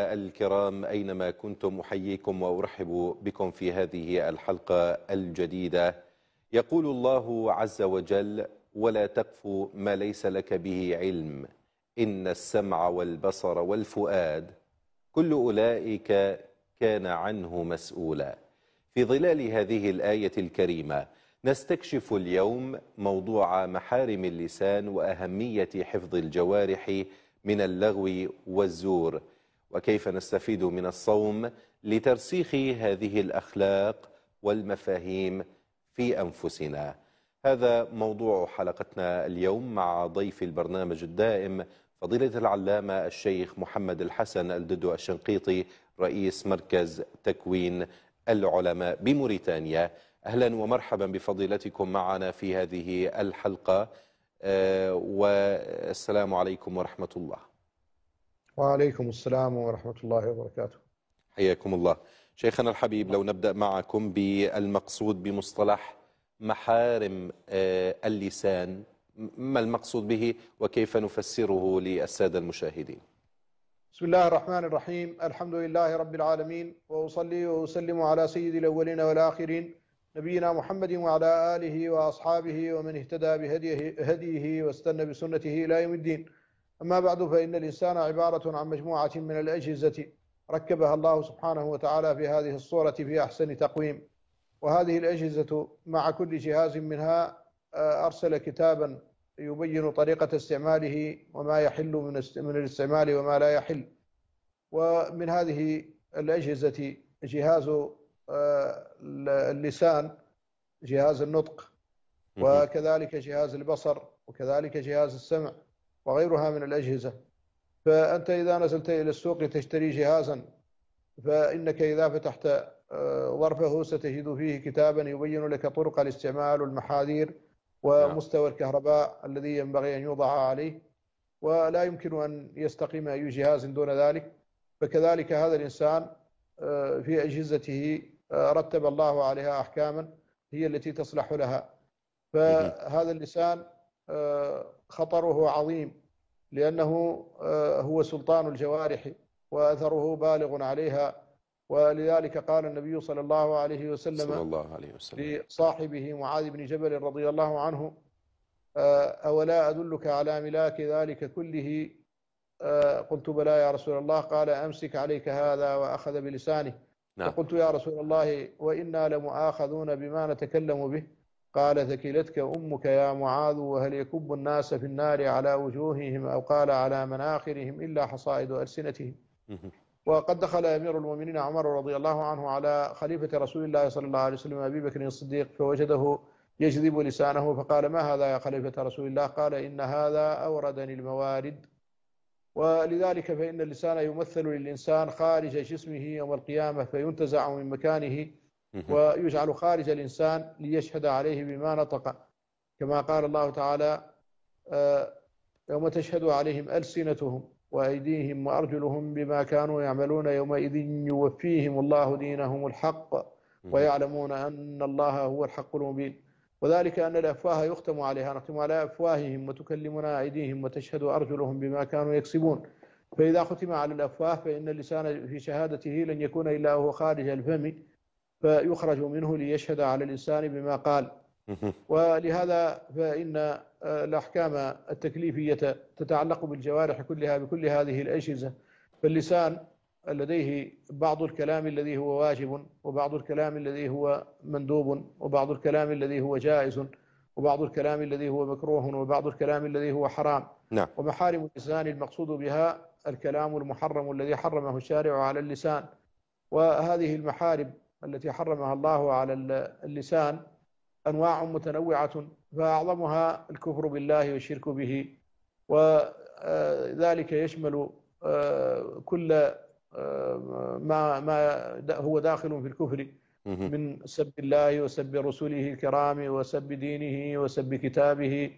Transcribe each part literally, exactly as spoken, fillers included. الكرام أينما كنتم أحييكم وأرحب بكم في هذه الحلقة الجديدة. يقول الله عز وجل: ولا تقف ما ليس لك به علم إن السمع والبصر والفؤاد كل أولئك كان عنه مسؤولا. في ظلال هذه الآية الكريمة نستكشف اليوم موضوع محارم اللسان وأهمية حفظ الجوارح من اللغو والزور، وكيف نستفيد من الصوم لترسيخ هذه الأخلاق والمفاهيم في أنفسنا. هذا موضوع حلقتنا اليوم مع ضيف البرنامج الدائم فضيلة العلامة الشيخ محمد الحسن الددو الشنقيطي، رئيس مركز تكوين العلماء بموريتانيا. أهلا ومرحبا بفضيلتكم معنا في هذه الحلقة، والسلام عليكم ورحمة الله. وعليكم السلام ورحمة الله وبركاته، حياكم الله شيخنا الحبيب. لو نبدأ معكم بالمقصود بمصطلح محارم اللسان، ما المقصود به وكيف نفسره للسادة المشاهدين؟ بسم الله الرحمن الرحيم، الحمد لله رب العالمين، وأصلي وأسلم على سيد الأولين والآخرين نبينا محمد وعلى آله وأصحابه ومن اهتدى بهديه هديه واستنى بسنته إلى يوم الدين. أما بعد، فإن الإنسان عبارة عن مجموعة من الأجهزة ركبها الله سبحانه وتعالى في هذه الصورة في أحسن تقويم، وهذه الأجهزة مع كل جهاز منها أرسل كتابا يبين طريقة استعماله وما يحل من الاستعمال وما لا يحل. ومن هذه الأجهزة جهاز اللسان، جهاز النطق، وكذلك جهاز البصر، وكذلك جهاز السمع، وغيرها من الأجهزة. فأنت إذا نزلت إلى السوق لتشتري جهازا، فإنك إذا فتحت ظرفه ستجد فيه كتابا يبين لك طرق الاستعمال والمحاذير ومستوى الكهرباء الذي ينبغي أن يوضع عليه، ولا يمكن أن يستقيم أي جهاز دون ذلك. فكذلك هذا الإنسان في أجهزته رتب الله عليها أحكاما هي التي تصلح لها. فهذا اللسان خطره عظيم، لأنه هو سلطان الجوارح وأثره بالغ عليها. ولذلك قال النبي صلى الله عليه وسلم, الله عليه وسلم. لصاحبه معاذ بن جبل رضي الله عنه: أولا أدلك على ملاك ذلك كله؟ قلت بلى يا رسول الله. قال: أمسك عليك هذا. وأخذ بلسانه. نعم. فقلت: يا رسول الله، وإنا لمؤاخذون بما نتكلم به؟ قال: ثكلتك أمك يا معاذ، وهل يكب الناس في النار على وجوههم أو قال على مناخرهم إلا حصائد ألسنتهم. وقد دخل أمير المؤمنين عمر رضي الله عنه على خليفة رسول الله صلى الله عليه وسلم أبي بكر الصديق، فوجده يجذب لسانه، فقال: ما هذا يا خليفة رسول الله؟ قال: إن هذا أوردني الموارد. ولذلك فإن اللسان يمثل للإنسان خارج جسمه يوم القيامة، فينتزع من مكانه ويجعل خارج الإنسان ليشهد عليه بما نطق، كما قال الله تعالى: يوم تشهد عليهم ألسنتهم وأيديهم وأرجلهم بما كانوا يعملون يومئذ يوفيهم الله دينهم الحق ويعلمون أن الله هو الحق المبين. وذلك أن الأفواه يختم عليها، نختم على أفواههم وتكلمنا أيديهم وتشهد أرجلهم بما كانوا يكسبون. فإذا ختم على الأفواه فإن اللسان في شهادته لن يكون إلا هو خارج الفم، فيخرج منه ليشهد على الإنسان بما قال. ولهذا فإن الأحكام التكليفية تتعلق بالجوارح كلها بكل هذه الأجهزة. فاللسان لديه بعض الكلام الذي هو واجب، وبعض الكلام الذي هو مندوب، وبعض الكلام الذي هو جائز، وبعض الكلام الذي هو مكروه، وبعض الكلام الذي هو حرام. نعم. ومحارم اللسان المقصود بها الكلام المحرم الذي حرمه الشارع على اللسان. وهذه المحارم التي حرمها الله على اللسان أنواع متنوعة، فأعظمها الكفر بالله والشرك به، وذلك يشمل كل ما ما هو داخل في الكفر من سب الله وسب رسوله الكرام وسب دينه وسب كتابه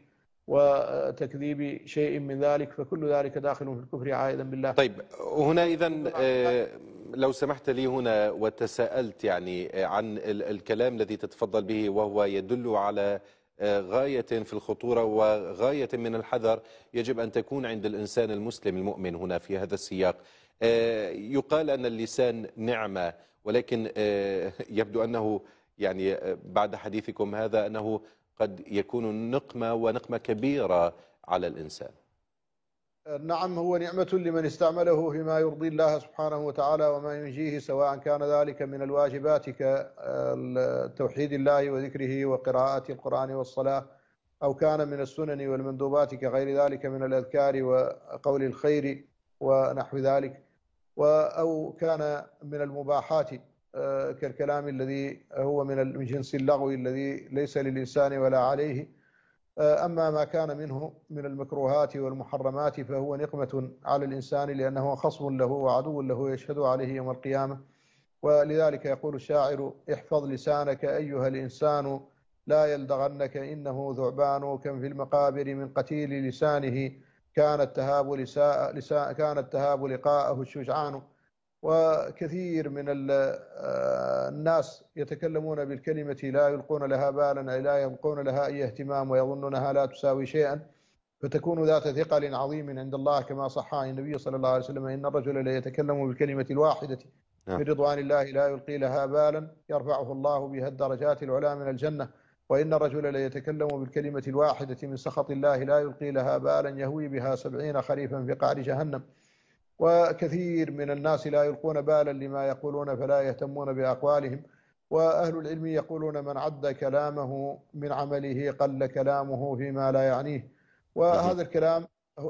وتكذيب شيء من ذلك، فكل ذلك داخل في الكفر عائدا بالله. طيب، هنا إذن لو سمحت لي هنا وتساءلت يعني عن الكلام الذي تتفضل به، وهو يدل على غاية في الخطورة وغاية من الحذر يجب أن تكون عند الإنسان المسلم المؤمن هنا في هذا السياق. يقال أن اللسان نعمة، ولكن يبدو أنه يعني بعد حديثكم هذا أنه قد يكون نقمة ونقمة كبيرة على الإنسان. نعم، هو نعمة لمن استعمله فيما يرضي الله سبحانه وتعالى وما ينجيه، سواء كان ذلك من الواجبات كتوحيد الله وذكره وقراءة القرآن والصلاة، أو كان من السنن والمندوبات كغير ذلك من الأذكار وقول الخير ونحو ذلك، أو كان من المباحات كالكلام الذي هو من جنس اللغو الذي ليس للإنسان ولا عليه. أما ما كان منه من المكروهات والمحرمات فهو نقمة على الإنسان، لأنه خصم له وعدو له يشهد عليه يوم القيامة. ولذلك يقول الشاعر: احفظ لسانك أيها الإنسان لا يلدغنك إنه ذعبان، كم في المقابر من قتيل لسانه كانت تهاب, لساء لساء كانت تهاب لقاءه الشجعان. وكثير من الناس يتكلمون بالكلمة لا يلقون لها بالا، أي لا يلقون لها أي اهتمام، ويظنونها لا تساوي شيئا، فتكون ذات ثقل عظيم عند الله، كما صح عن النبي صلى الله عليه وسلم: إن الرجل لا يتكلم بالكلمة الواحدة من رضوان الله لا يلقي لها بالا يرفعه الله بها الدرجات العلى من الجنة، وإن الرجل لا يتكلم بالكلمة الواحدة من سخط الله لا يلقي لها بالا يهوي بها سبعين خريفا في قعر جهنم. وكثير من الناس لا يلقون بالا لما يقولون فلا يهتمون بأقوالهم. وأهل العلم يقولون: من عد كلامه من عمله قل كلامه فيما لا يعنيه. وهذا الكلام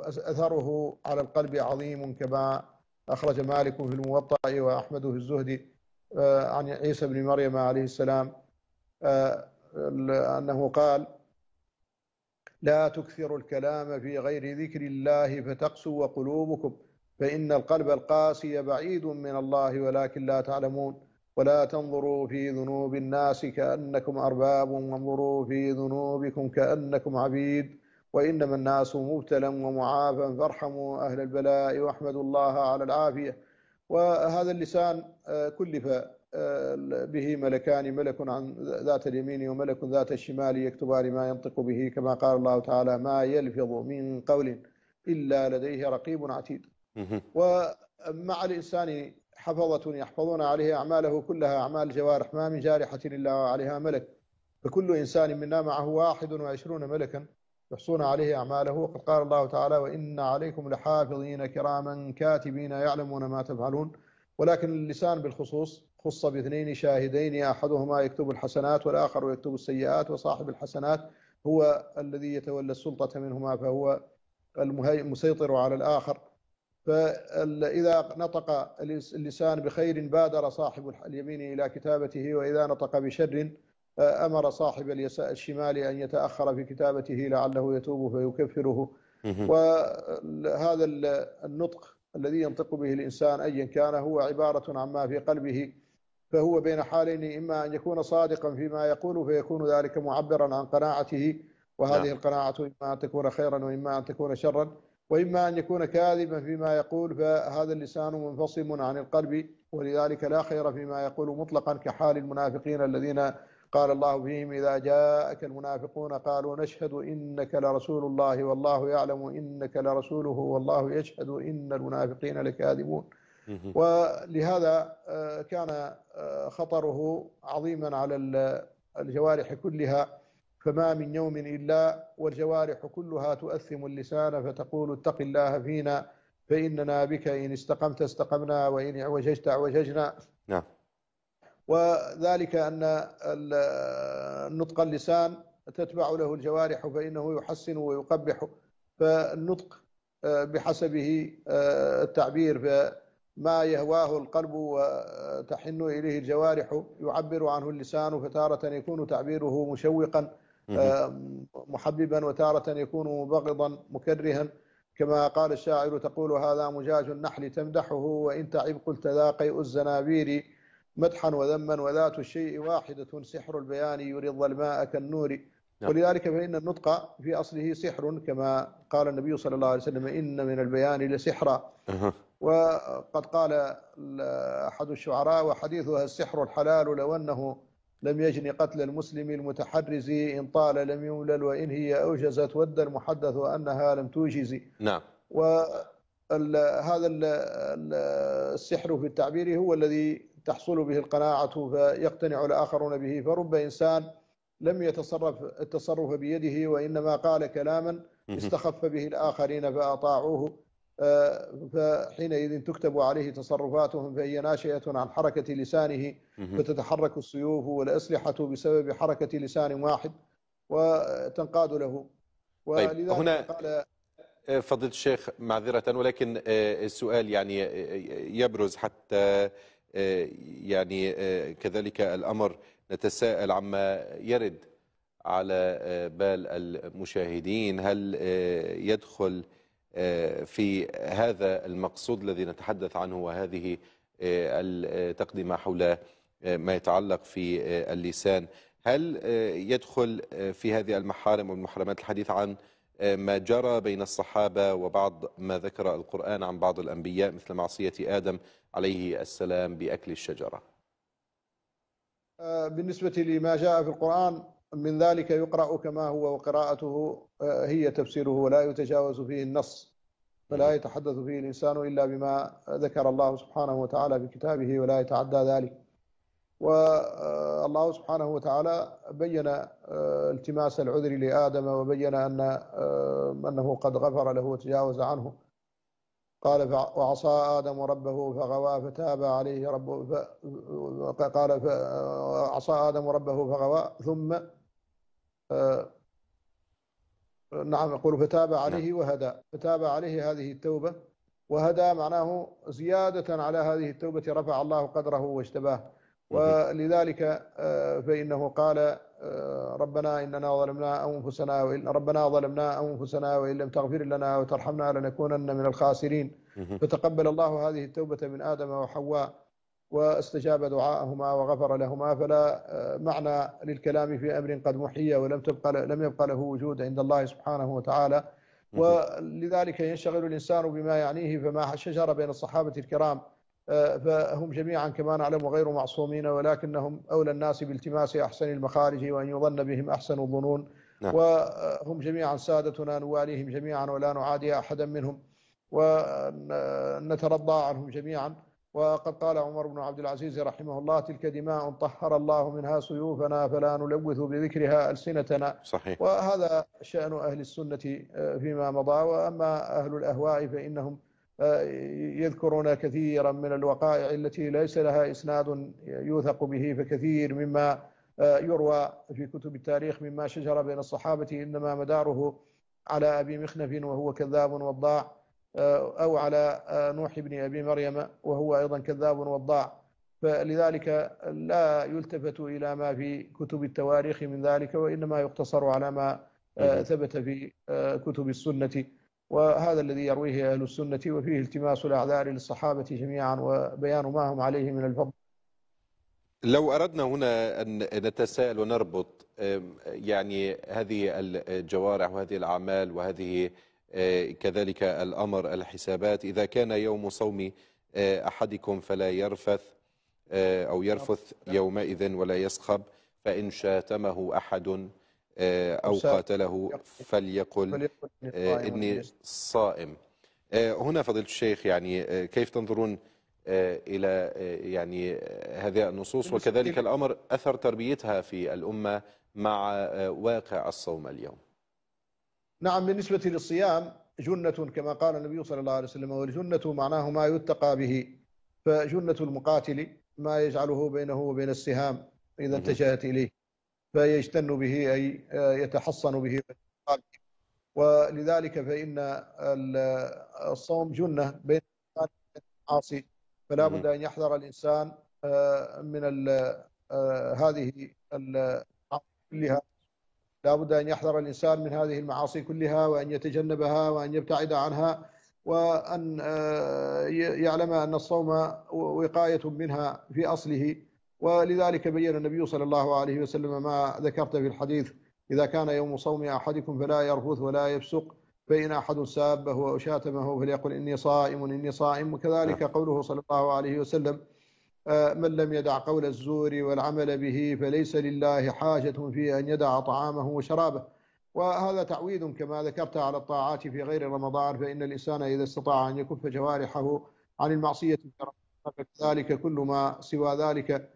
أثره على القلب عظيم، كما أخرج مالك في الموطأ وأحمد في الزهد عن عيسى بن مريم عليه السلام أنه قال: لا تكثروا الكلام في غير ذكر الله فتقسو قلوبكم، فإن القلب القاسي بعيد من الله ولكن لا تعلمون، ولا تنظروا في ذنوب الناس كأنكم أرباب وانظروا في ذنوبكم كأنكم عبيد، وإنما الناس مبتلى ومعافى فارحموا أهل البلاء واحمدوا الله على العافية. وهذا اللسان كلف به ملكان، ملك عن ذات اليمين وملك ذات الشمال، يكتبان ما ينطق به، كما قال الله تعالى: ما يلفظ من قول إلا لديه رقيب عتيد. ومع الإنسان حفظة يحفظون عليه أعماله كلها، أعمال الجوارح، ما من جارحة إلا وعليها ملك، فكل إنسان منا معه واحد وعشرون ملكا يحصون عليه أعماله. وقد قال الله تعالى: وإن عليكم لحافظين كراما كاتبين يعلمون ما تفعلون. ولكن اللسان بالخصوص خص باثنين شاهدين، أحدهما يكتب الحسنات والآخر يكتب السيئات، وصاحب الحسنات هو الذي يتولى السلطة منهما، فهو المسيطر على الآخر. فإذا نطق اللسان بخير بادر صاحب اليمين إلى كتابته، وإذا نطق بشر أمر صاحب الشمال أن يتأخر في كتابته لعله يتوب فيكفره. وهذا النطق الذي ينطق به الإنسان أيا كان هو عبارة عما في قلبه، فهو بين حالين: إما أن يكون صادقا فيما يقول فيكون ذلك معبرا عن قناعته، وهذه القناعة إما أن تكون خيرا وإما أن تكون شرا، وإما أن يكون كاذبا فيما يقول، فهذا اللسان منفصم عن القلب، ولذلك لا خير فيما يقول مطلقا، كحال المنافقين الذين قال الله فيهم: إذا جاءك المنافقون قالوا نشهد إنك لرسول الله والله يعلم إنك لرسوله والله يشهد إن المنافقين لكاذبون. ولهذا كان خطره عظيما على الجوارح كلها، فما من يوم إلا والجوارح كلها تؤثم اللسان، فتقول: اتق الله فينا فإننا بك، إن استقمت استقمنا وإن اعوججت اعوججنا. نعم. وذلك أن نطق اللسان تتبع له الجوارح، فإنه يحسن ويقبح، فالنطق بحسبه التعبير، فما يهواه القلب وتحن إليه الجوارح يعبر عنه اللسان، فتارة يكون تعبيره مشوقا محببا، وتارة يكون مبغضا مكرها، كما قال الشاعر: تقول هذا مجاج النحل تمدحه، وإن تعب قلت ذا قيء الزنابير، مدحا وذما وذات الشيء واحدة، سحر البيان يري الظلماء كالنور. ولذلك فإن النطق في أصله سحر، كما قال النبي صلى الله عليه وسلم: إن من البيان لسحرا. وقد قال أحد الشعراء: وحديثها السحر الحلال لو أنه لم يجن قتل المسلم المتحرز إن طال لم يملل وإن هي أوجزت ود المحدث وأنها لم توجز. نعم. وهذا السحر في التعبير هو الذي تحصل به القناعة فيقتنع الآخرون به، فرب إنسان لم يتصرف التصرف بيده وإنما قال كلاما استخف به الآخرين فأطاعوه، فحينئذ تكتب عليه تصرفاتهم فهي ناشئة عن حركة لسانه، فتتحرك السيوف والأسلحة بسبب حركة لسان واحد وتنقاد له. طيب هنا فضيلة الشيخ معذرة، ولكن السؤال يعني يبرز حتى يعني كذلك الأمر نتساءل عما يرد على بال المشاهدين، هل يدخل في هذا المقصود الذي نتحدث عنه وهذه التقدمة حول ما يتعلق في اللسان، هل يدخل في هذه المحارم والمحرمات الحديث عن ما جرى بين الصحابة وبعض ما ذكر القرآن عن بعض الأنبياء مثل معصية آدم عليه السلام بأكل الشجرة؟ بالنسبة لما جاء في القرآن من ذلك يقرأ كما هو، وقراءته هي تفسيره ولا يتجاوز فيه النص، فلا يتحدث فيه الإنسان إلا بما ذكر الله سبحانه وتعالى في كتابه ولا يتعدى ذلك. والله سبحانه وتعالى بين التماس العذر لآدم وبين أن أنه قد غفر له وتجاوز عنه، قال وعصى آدم ربه فغوى فتاب عليه ربه ف... قال ف... عصى آدم ربه فغوى ثم آ... نعم يقول فتاب عليه وهدى، فتاب عليه هذه التوبة، وهدى معناه زيادة على هذه التوبة رفع الله قدره واجتباه، ولذلك آ... فإنه قال ربنا إننا ظلمنا أنفسنا وإن ربنا ظلمنا أنفسنا وإن لم تغفر لنا وترحمنا لنكونن من الخاسرين، فتقبل الله هذه التوبة من آدم وحواء واستجاب دعاءهما وغفر لهما، فلا معنى للكلام في أمر قد محي ولم تبقى لم يبقى له وجود عند الله سبحانه وتعالى، ولذلك ينشغل الإنسان بما يعنيه. فما شجر بين الصحابة الكرام فهم جميعا كما نعلم غير معصومين، ولكنهم أولى الناس بالتماس أحسن المخارج وأن يظن بهم أحسن الظنون. نعم. وهم جميعا سادتنا نواليهم جميعا ولا نعادي أحدا منهم ونترضى عنهم جميعا. وقد قال عمر بن عبد العزيز رحمه الله تلك دماء طهر الله منها سيوفنا فلا نلوث بذكرها ألسنتنا. صحيح. وهذا شأن أهل السنة فيما مضى، وأما أهل الأهواء فإنهم يذكرون كثيرا من الوقائع التي ليس لها إسناد يوثق به، فكثير مما يروى في كتب التاريخ مما شجر بين الصحابة إنما مداره على أبي مخنف وهو كذاب وضاع، أو على نوح بن أبي مريم وهو أيضا كذاب وضاع، فلذلك لا يلتفت إلى ما في كتب التواريخ من ذلك، وإنما يقتصر على ما ثبت في كتب السنة، وهذا الذي يرويه أهل السنة، وفيه التماس الأعذار للصحابة جميعا وبيان ما هم عليه من الفضل. لو أردنا هنا أن نتساءل ونربط يعني هذه الجوارح وهذه الأعمال وهذه كذلك الأمر الحسابات، إذا كان يوم صوم أحدكم فلا يرفث أو يرفث يومئذ ولا يصخب، فإن شاتمه أحد أو قاتله فليقل إني صائم. هنا فضيلة الشيخ يعني كيف تنظرون إلى يعني هذه النصوص وكذلك الأمر أثر تربيتها في الأمة مع واقع الصوم اليوم؟ نعم، بالنسبة للصيام جنة كما قال النبي صلى الله عليه وسلم، والجنة معناه ما يتقى به، فجنة المقاتل ما يجعله بينه وبين السهام إذا اتجهت إليه فيجتن به أي يتحصن به، ولذلك فإن الصوم جنة بين العاصي، فلا بد أن يحذر الإنسان من هذه المعاصي كلها، لا بد أن يحذر الإنسان من هذه المعاصي كلها وأن يتجنبها وأن يبتعد عنها، وأن يعلم أن الصوم وقاية منها في أصله. ولذلك بين النبي صلى الله عليه وسلم ما ذكرت في الحديث إذا كان يوم صوم أحدكم فلا يرفث ولا يفسق، فإن أحد سابه أو شاتمه فليقل إني صائم إني صائم، وكذلك قوله صلى الله عليه وسلم من لم يدع قول الزور والعمل به فليس لله حاجة في أن يدع طعامه وشرابه. وهذا تعويد كما ذكرت على الطاعات في غير رمضان، فإن الإنسان إذا استطاع أن يكف جوارحه عن المعصية فكذلك كل ما سوى ذلك.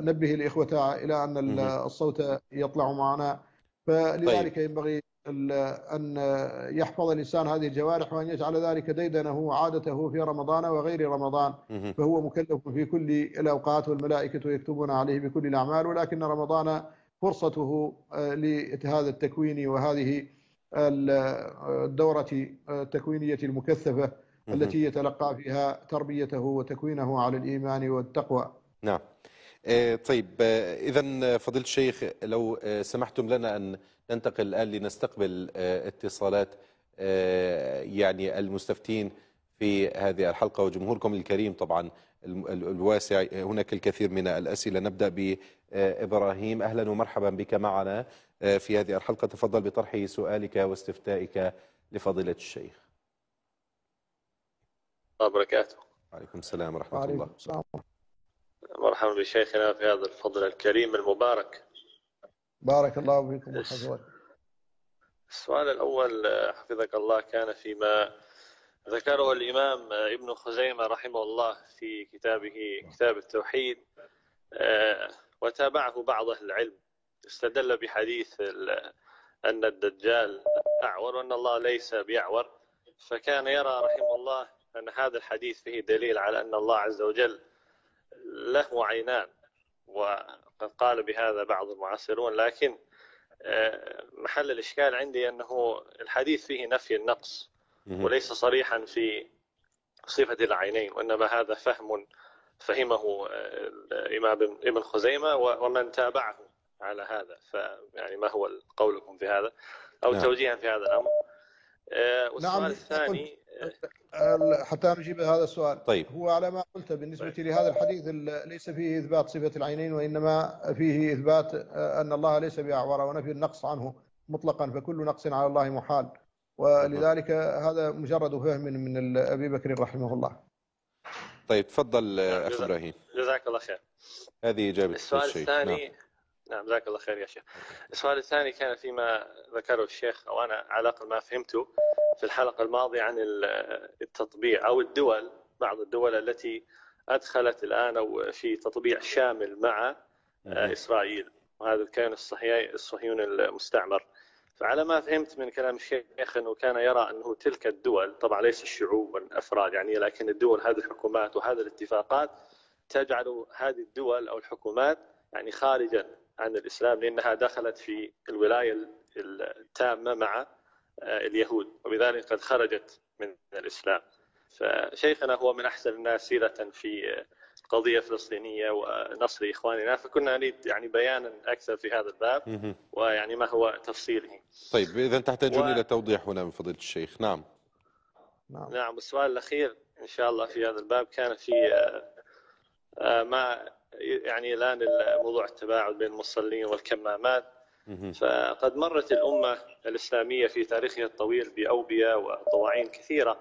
نبه الإخوة إلى أن الصوت يطلع معنا، فلذلك طيب. ينبغي أن يحفظ الإنسان هذه الجوارح وأن يجعل ذلك ديدنه وعادته في رمضان وغير رمضان، فهو مكلف في كل الأوقات والملائكة يكتبون عليه بكل الأعمال، ولكن رمضان فرصته لهذا التكوين وهذه الدورة التكوينية المكثفة التي يتلقى فيها تربيته وتكوينه على الإيمان والتقوى. نعم. طيب إذن فضيلة الشيخ لو سمحتم لنا أن ننتقل الآن لنستقبل اتصالات يعني المستفتين في هذه الحلقة وجمهوركم الكريم طبعا الواسع، هناك الكثير من الأسئلة. نبدأ بإبراهيم، أهلا ومرحبا بك معنا في هذه الحلقة، تفضل بطرح سؤالك واستفتائك لفضيلة الشيخ. وبركاته. وعليكم السلام ورحمة وعليكم الله السلام. مرحبا بشيخنا في هذا الفضل الكريم المبارك، بارك الله فيكم. السؤال الأول حفظك الله كان فيما ذكره الإمام ابن خزيمة رحمه الله في كتابه كتاب التوحيد، وتابعه بعض أهل العلم، استدل بحديث أن الدجال أعور وأن الله ليس بأعور، فكان يرى رحمه الله أن هذا الحديث فيه دليل على أن الله عز وجل له عينان، وقد قال بهذا بعض المعاصرون، لكن محل الإشكال عندي أنه الحديث فيه نفي النقص وليس صريحا في صفة العينين، وإنما هذا فهم فهمه الإمام ابن خزيمة ومن تابعه على هذا، فيعني ما هو قولكم في هذا أو نعم. توجيها في هذا الأمر. والسؤال نعم. الثاني حتى نجيب هذا السؤال طيب. هو على ما قلت بالنسبة طيب. لهذا الحديث ليس فيه إثبات صفة العينين، وإنما فيه إثبات أن الله ليس بأعور ونفي النقص عنه مطلقا، فكل نقص على الله محال، ولذلك هذا مجرد فهم من أبي بكر رحمه الله. طيب تفضل أخ إبراهيم. جزاك الله خير، هذه إجابة السؤال الشيخ. الثاني نعم. نعم جزاك الله خير يا شيخ. السؤال الثاني كان فيما ذكره الشيخ أو أنا على الأقل ما فهمته في الحلقة الماضية عن التطبيع أو الدول، بعض الدول التي أدخلت الآن أو في تطبيع شامل مع إسرائيل وهذا الكيان الصهيوني المستعمر، فعلى ما فهمت من كلام الشيخ أنه كان يرى أنه تلك الدول، طبعا ليس الشعوب والأفراد يعني، لكن الدول هذه الحكومات وهذه الاتفاقات تجعل هذه الدول أو الحكومات يعني خارجا عن الإسلام، لأنها دخلت في الولاية التامة مع اليهود وبذلك قد خرجت من الإسلام. فشيخنا هو من أحسن الناس سيرة في القضية الفلسطينية ونصر إخواننا، فكنا نريد يعني بيانا أكثر في هذا الباب ويعني ما هو تفصيله. طيب إذا تحتاجون و... إلى توضيح هنا من فضيلة الشيخ. نعم نعم, نعم. والسؤال الأخير إن شاء الله في هذا الباب كان في ما يعني الآن موضوع التباعد بين المصلين والكمامات، فقد مرت الأمة الإسلامية في تاريخها الطويل بأوبية وطواعين كثيرة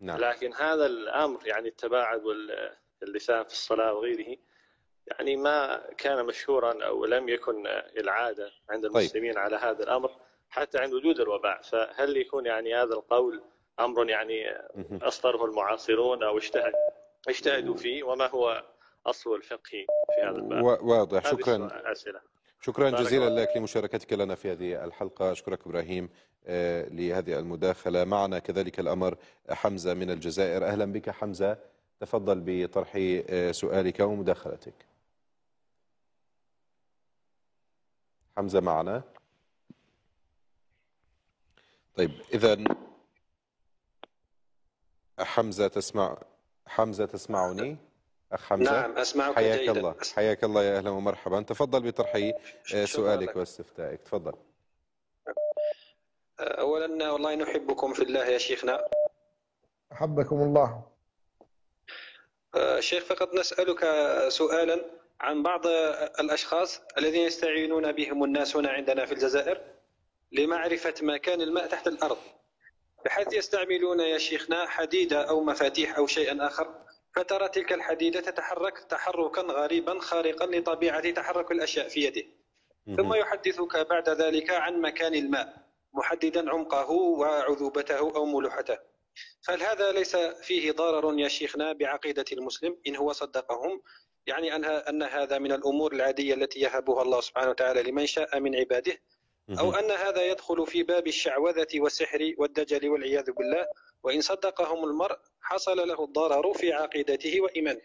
نعم. لكن هذا الأمر يعني التباعد واللسان في الصلاة وغيره يعني ما كان مشهورا أو لم يكن العادة عند المسلمين طيب. على هذا الأمر حتى عند وجود الوباء، فهل يكون يعني هذا القول أمر يعني أصدره المعاصرون أو اجتهد اجتهدوا فيه، وما هو أصل الفقهي في هذا الباب؟ واضح. شكرا شكرا جزيلا لك لمشاركتك لنا في هذه الحلقة، أشكرك إبراهيم لهذه المداخلة. معنا كذلك الأمر حمزة من الجزائر، أهلا بك حمزة، تفضل بطرح سؤالك ومداخلتك. حمزة معنا. طيب إذا حمزة تسمع حمزة تسمعني؟ أخ حمزة. نعم أسمعك جيدا. حياك الله حياك الله يا أهلا ومرحبا، تفضل بطرح سؤالك واستفتائك، تفضل. أولا والله نحبكم في الله يا شيخنا. أحبكم الله. شيخ فقط نسألك سؤالا عن بعض الأشخاص الذين يستعينون بهم الناس هنا عندنا في الجزائر لمعرفة مكان الماء تحت الأرض، بحيث يستعملون يا شيخنا حديدة أو مفاتيح أو شيئا آخر فترى تلك الحديدة تتحرك تحركا غريبا خارقا لطبيعة تحرك الأشياء في يده، ثم يحدثك بعد ذلك عن مكان الماء محددا عمقه وعذوبته أو ملوحته. فهل هذا ليس فيه ضرر يا شيخنا بعقيدة المسلم إن هو صدقهم؟ يعني أن هذا من الأمور العادية التي يهبها الله سبحانه وتعالى لمن شاء من عباده، أو أن هذا يدخل في باب الشعوذة والسحر والدجل والعياذ بالله، وإن صدقهم المرء حصل له الضرر في عقيدته وإيمانه.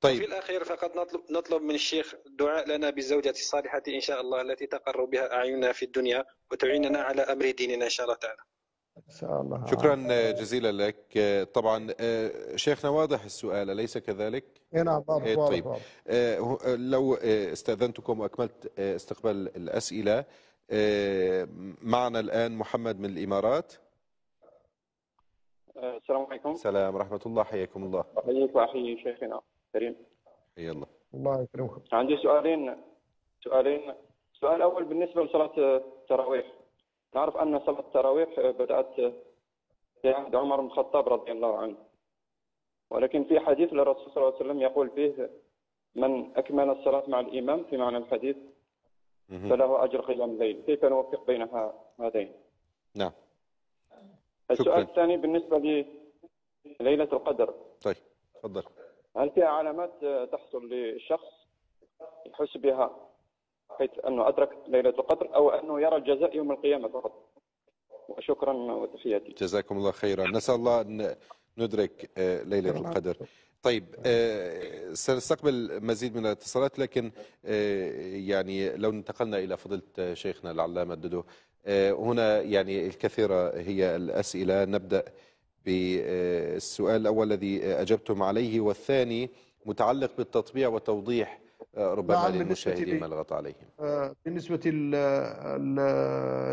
طيب. في الأخير فقط نطلب, نطلب من الشيخ الدعاء لنا بالزوجة الصالحة إن شاء الله التي تقر بها أعيننا في الدنيا وتعيننا على أمر ديننا إن شاء الله تعالى. إن شاء الله. شكرا جزيلا لك. طبعا شيخنا واضح السؤال أليس كذلك؟ نعم. طيب لو استأذنتكم وأكملت استقبال الأسئلة. معنا الآن محمد من الإمارات. السلام عليكم. السلام ورحمة الله. حياكم الله. أحييك وأحيي شيخنا كريم. حيا الله. الله يكرمكم. عندي سؤالين سؤالين السؤال الأول بالنسبة لصلاة التراويح. نعرف أن صلاة التراويح بدأت في عهد عمر بن الخطاب رضي الله عنه، ولكن في حديث للرسول صلى الله عليه وسلم يقول فيه من أكمل الصلاة مع الإمام في معنى الحديث فله أجر قيام الليل، كيف نوفق بين هذين؟ نعم. السؤال الثاني بالنسبة لليلة القدر. طيب تفضل. هل فيها علامات تحصل للشخص يحس بها حيث أنه أدرك ليلة القدر أو أنه يرى الجزاء يوم القيامة فقط؟ وشكرا وتحياتي. جزاكم الله خيرا. نسأل الله أن ندرك ليلة القدر. طيب سنستقبل مزيد من الاتصالات، لكن يعني لو انتقلنا إلى فضيلة شيخنا العلامة الددو، هنا يعني الكثيرة هي الأسئلة. نبدأ بالسؤال الأول الذي أجبتم عليه، والثاني متعلق بالتطبيع وتوضيح ربما للمشاهدين ما لغط عليهم. بالنسبة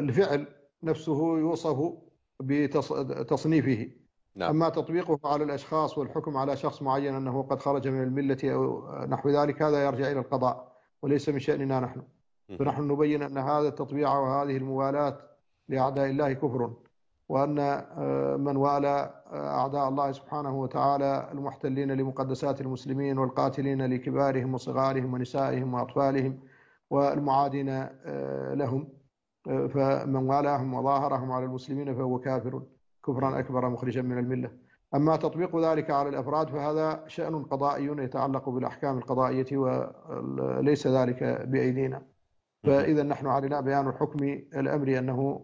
للفعل نفسه يوصف بتصنيفه. نعم. أما تطبيقه على الأشخاص والحكم على شخص معين أنه قد خرج من الملة أو نحو ذلك، هذا يرجع إلى القضاء وليس من شأننا نحن. فنحن نبين أن هذا التطبيع وهذه الموالاة لأعداء الله كفر، وأن من والى أعداء الله سبحانه وتعالى المحتلين لمقدسات المسلمين والقاتلين لكبارهم وصغارهم ونسائهم وأطفالهم والمعادين لهم، فمن والاهم وظاهرهم على المسلمين فهو كافر كفرا أكبر مخرجا من الملة. أما تطبيق ذلك على الأفراد فهذا شأن قضائي يتعلق بالأحكام القضائية وليس ذلك بأيدينا. فإذا نحن علينا بيان الحكم الأمري أنه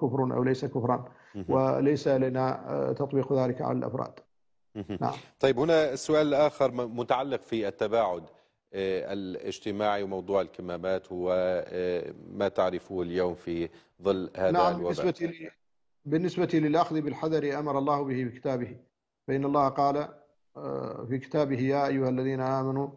كفر أو ليس كفرا، وليس لنا تطبيق ذلك على الأفراد. نعم. طيب هنا السؤال الآخر متعلق في التباعد الاجتماعي وموضوع الكمامات وما تعرفه اليوم في ظل هذا. نعم. الوباء. بالنسبة للأخذ بالحذر أمر الله به في كتابه، فإن الله قال في كتابه يا أيها الذين آمنوا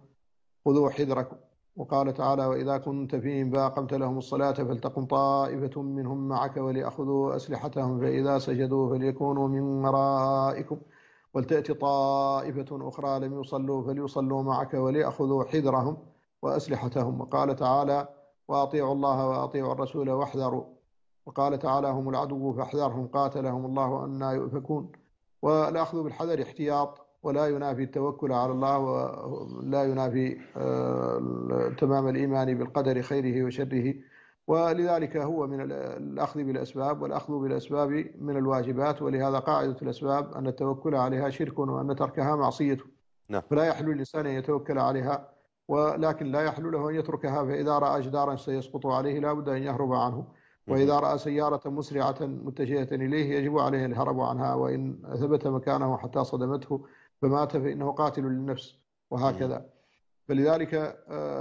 خذوا حذركم، وقال تعالى وإذا كنت فيهم فأقمت لهم الصلاة فلتقم طائفة منهم معك وليأخذوا أسلحتهم فإذا سجدوا فليكونوا من ورائكم ولتأتي طائفة أخرى لم يصلوا فليصلوا معك وليأخذوا حذرهم وأسلحتهم، وقال تعالى وأطيعوا الله وأطيعوا الرسول واحذروا، وقال تعالى هم العدو فاحذرهم قاتلهم الله أنى يؤفكون. والأخذ بالحذر احتياط ولا ينافي التوكل على الله، ولا ينافي تمام الإيمان بالقدر خيره وشره، ولذلك هو من الأخذ بالأسباب، والأخذ بالأسباب من الواجبات، ولهذا قاعدة الأسباب أن التوكل عليها شرك وأن تركها معصية. فلا يحل للإنسان أن يتوكل عليها، ولكن لا يحل له أن يتركها، فإذا رأى جدارا سيسقط عليه لا بد أن يهرب عنه، وإذا رأى سيارة مسرعة متجهة إليه يجب عليه الهرب عنها، وإن ثبت مكانه حتى صدمته فمات فإنه قاتل للنفس، وهكذا. فلذلك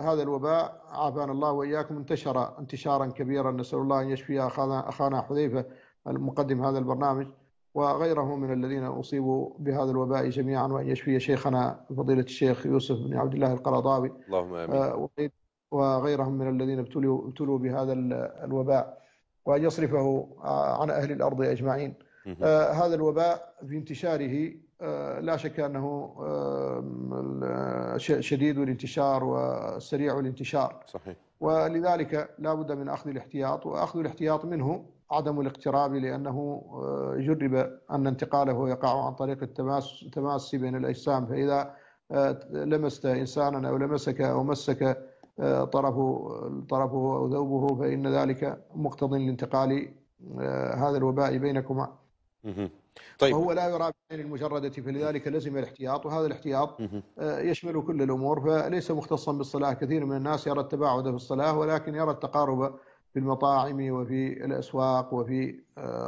هذا الوباء عافانا الله وإياكم انتشر انتشارا كبيرا، نسأل الله أن يشفي أخانا حذيفة المقدم هذا البرنامج وغيره من الذين أصيبوا بهذا الوباء جميعا، وأن يشفي شيخنا فضيلة الشيخ يوسف بن عبد الله القرضاوي اللهم آمين وغيرهم من الذين ابتلوا, ابتلوا بهذا الوباء، وأن يصرفه عن أهل الأرض أجمعين. هذا الوباء بانتشاره لا شك أنه شديد الانتشار وسريع الانتشار. صحيح. ولذلك لا بد من أخذ الاحتياط، وأخذ الاحتياط منه عدم الاقتراب، لأنه جرب أن انتقاله يقع عن طريق التماس تماس بين الأجسام، فإذا لمست إنسانا أو لمسك أو مسك طرفه طرفه أو ذوبه فإن ذلك مقتضٍ لانتقال هذا الوباء بينكما. طيب. وهو لا يرى بعين المجردة، فلذلك لزم الاحتياط، وهذا الاحتياط يشمل كل الأمور، فليس مختصا بالصلاة. كثير من الناس يرى التباعد في الصلاة، ولكن يرى التقارب في المطاعم وفي الأسواق وفي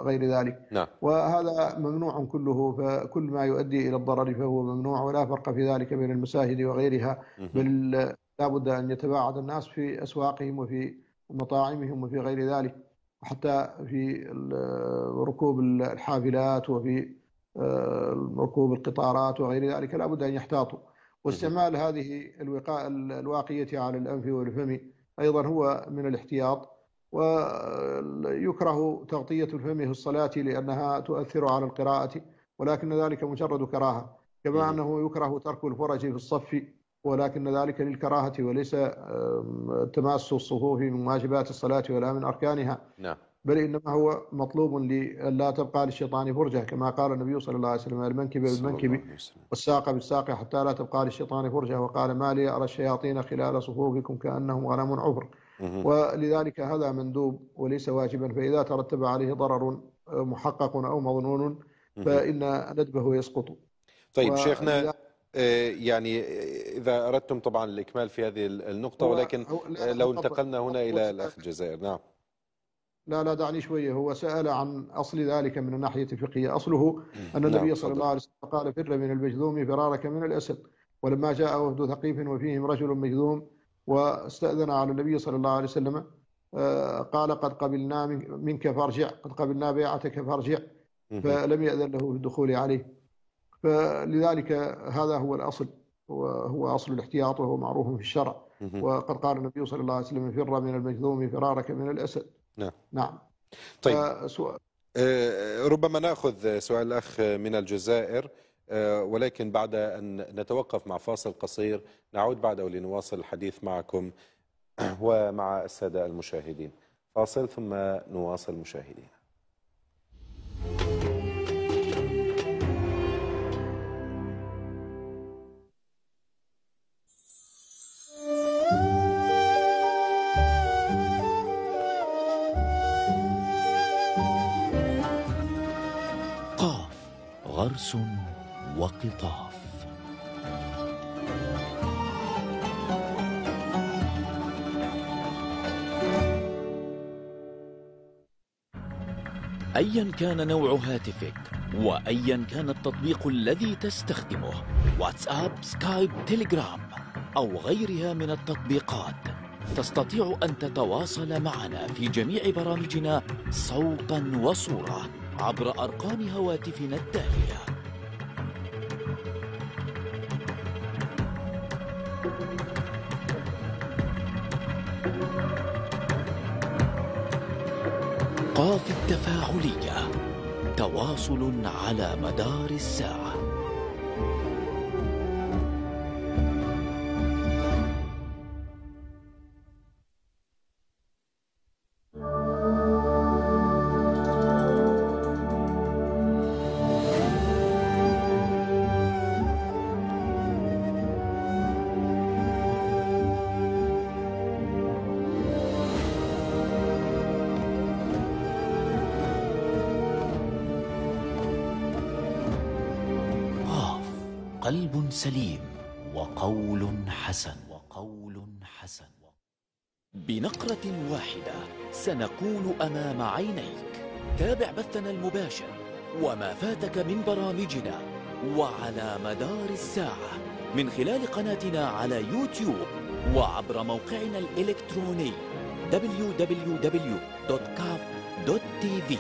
غير ذلك. نعم. وهذا ممنوع كله، فكل ما يؤدي إلى الضرر فهو ممنوع، ولا فرق في ذلك بين المساجد وغيرها، بل لا بد أن يتباعد الناس في أسواقهم وفي مطاعمهم وفي غير ذلك، وحتى في ركوب الحافلات وفي ركوب القطارات وغير ذلك لا بد أن يحتاطوا. واستعمال هذه الوقاية الواقية على الأنف والفم أيضا هو من الاحتياط. ويكره تغطية الفم في الصلاة لأنها تؤثر على القراءة، ولكن ذلك مجرد كراهة، كما أنه يكره ترك الفرج في الصف، ولكن ذلك للكراهة وليس تماس الصفوف من واجبات الصلاة ولا من أركانها، بل إنما هو مطلوب لألا تبقى للشيطان فرجة، كما قال النبي صلى الله عليه وسلم: المنكب بالمنكب والساق بالساق حتى لا تبقى للشيطان فرجة، وقال: ما لي أرى الشياطين خلال صفوفكم كأنهم غنم عبر. ولذلك هذا مندوب وليس واجبا، فإذا ترتب عليه ضرر محقق أو مظنون فإن ندبه يسقط. طيب شيخنا، يعني إذا أردتم طبعا الإكمال في هذه النقطة، ولكن لو انتقلنا هنا إلى الأخ الجزائر. نعم. لا لا دعني شوية. هو سأل عن أصل ذلك من الناحية الفقهية. أصله أن النبي صلى الله عليه وسلم قال: فر من البجذوم فرارك من الأسد. ولما جاء وفد ثقيف وفيهم رجل مجذوم واستأذن على النبي صلى الله عليه وسلم قال: قد قبلنا منك فارجع، قد قبلنا بيعتك فارجع، فلم يأذن له بالدخول عليه. فلذلك هذا هو الأصل، وهو أصل الاحتياط، وهو معروف في الشرع. وقد قال النبي صلى الله عليه وسلم: فر من المجذوم فرارك من الأسد. نعم. نعم. طيب سؤال. ربما نأخذ سؤال الأخ من الجزائر، ولكن بعد أن نتوقف مع فاصل قصير نعود بعده لنواصل الحديث معكم ومع السادة المشاهدين. فاصل ثم نواصل مشاهدين. غرس وقطاف. أيا كان نوع هاتفك وأيا كان التطبيق الذي تستخدمه، واتساب، سكايب، تيليجرام أو غيرها من التطبيقات، تستطيع أن تتواصل معنا في جميع برامجنا صوتا وصورة عبر أرقام هواتفنا التالية: قاف التفاعلية، تواصل على مدار الساعة. قلب سليم وقول حسن وقول حسن. بنقرة واحدة سنكون أمام عينيك. تابع بثنا المباشر وما فاتك من برامجنا وعلى مدار الساعة من خلال قناتنا على يوتيوب وعبر موقعنا الإلكتروني دبليو دبليو دبليو دوت كاف دوت تي في.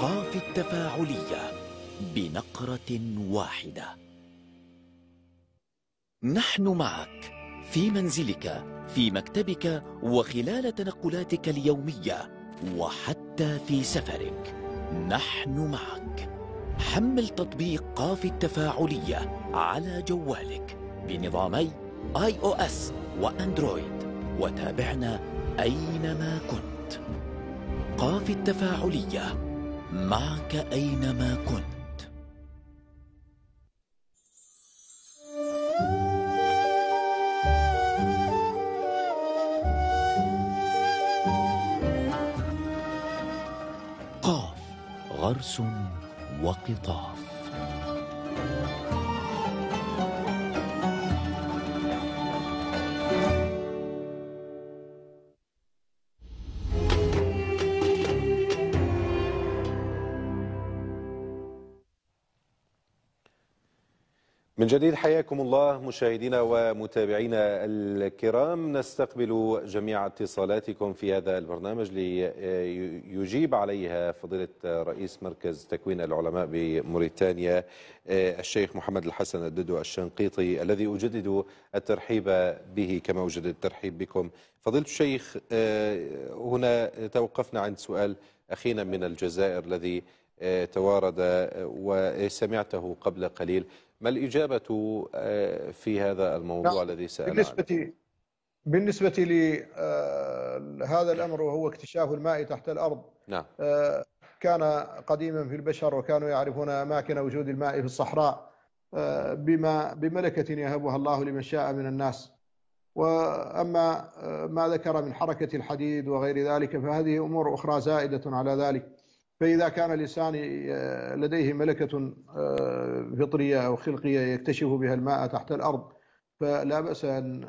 قاف التفاعلية بنقرة واحدة. نحن معك في منزلك، في مكتبك، وخلال تنقلاتك اليومية، وحتى في سفرك. نحن معك. حمل تطبيق قاف التفاعلية على جوالك بنظامي اي او اس واندرويد، وتابعنا أينما كنت. قاف التفاعلية معك أينما كنت. قاف غرس وقطاف. من جديد حياكم الله مشاهدينا ومتابعينا الكرام، نستقبل جميع اتصالاتكم في هذا البرنامج ليجيب عليها فضيلة رئيس مركز تكوين العلماء بموريتانيا الشيخ محمد الحسن الددو الشنقيطي، الذي أجدد الترحيب به كما أجدد الترحيب بكم. فضيلة الشيخ، هنا توقفنا عند سؤال أخينا من الجزائر الذي توارد وسمعته قبل قليل، ما الإجابة في هذا الموضوع؟ نعم. الذي سأل بالنسبة, بالنسبة لهذا الأمر، وهو اكتشاف الماء تحت الأرض. نعم. كان قديما في البشر، وكانوا يعرفون أماكن وجود الماء في الصحراء بما بملكة يهبها الله لمن شاء من الناس. وأما ما ذكر من حركة الحديد وغير ذلك فهذه أمور أخرى زائدة على ذلك. فإذا كان الإنسان لديه ملكة فطرية أو خلقية يكتشف بها الماء تحت الأرض فلا بأس أن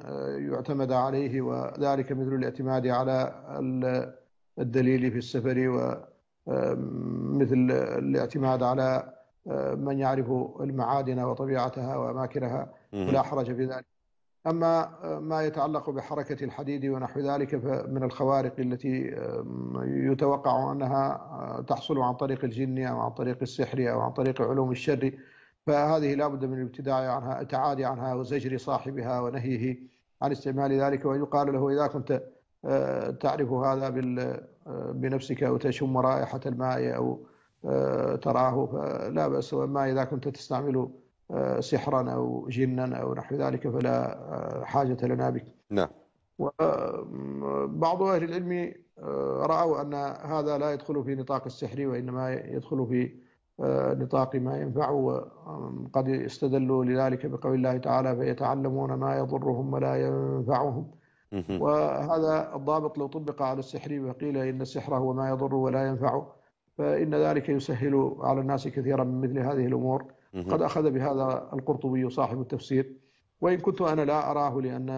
يعتمد عليه، وذلك مثل الاعتماد على الدليل في السفر، ومثل الاعتماد على من يعرف المعادن وطبيعتها وأماكنها، ولا حرج في ذلك. أما ما يتعلق بحركة الحديد ونحو ذلك فمن الخوارق التي يتوقع أنها تحصل عن طريق الجن أو عن طريق السحر أو عن طريق علوم الشر، فهذه لا بد من الابتداع عنها، التعادي عنها وزجر صاحبها ونهيه عن استعمال ذلك، ويقال له إذا كنت تعرف هذا بنفسك أو تشم رائحة الماء أو تراه فلا بأس. وما إذا كنت تستعمله سحرا أو جنا أو نحو ذلك فلا حاجة لنا بك. نعم. وبعض أهل العلم رأوا أن هذا لا يدخل في نطاق السحر، وإنما يدخل في نطاق ما ينفع، وقد استدلوا لذلك بقول الله تعالى فيتعلمون ما يضرهم ولا ينفعهم. وهذا الضابط لو طبق على السحر وقيل إن السحر هو ما يضر ولا ينفع فإن ذلك يسهل على الناس كثيرا من مثل هذه الأمور. قد أخذ بهذا القرطبي صاحب التفسير، وإن كنت أنا لا أراه، لأن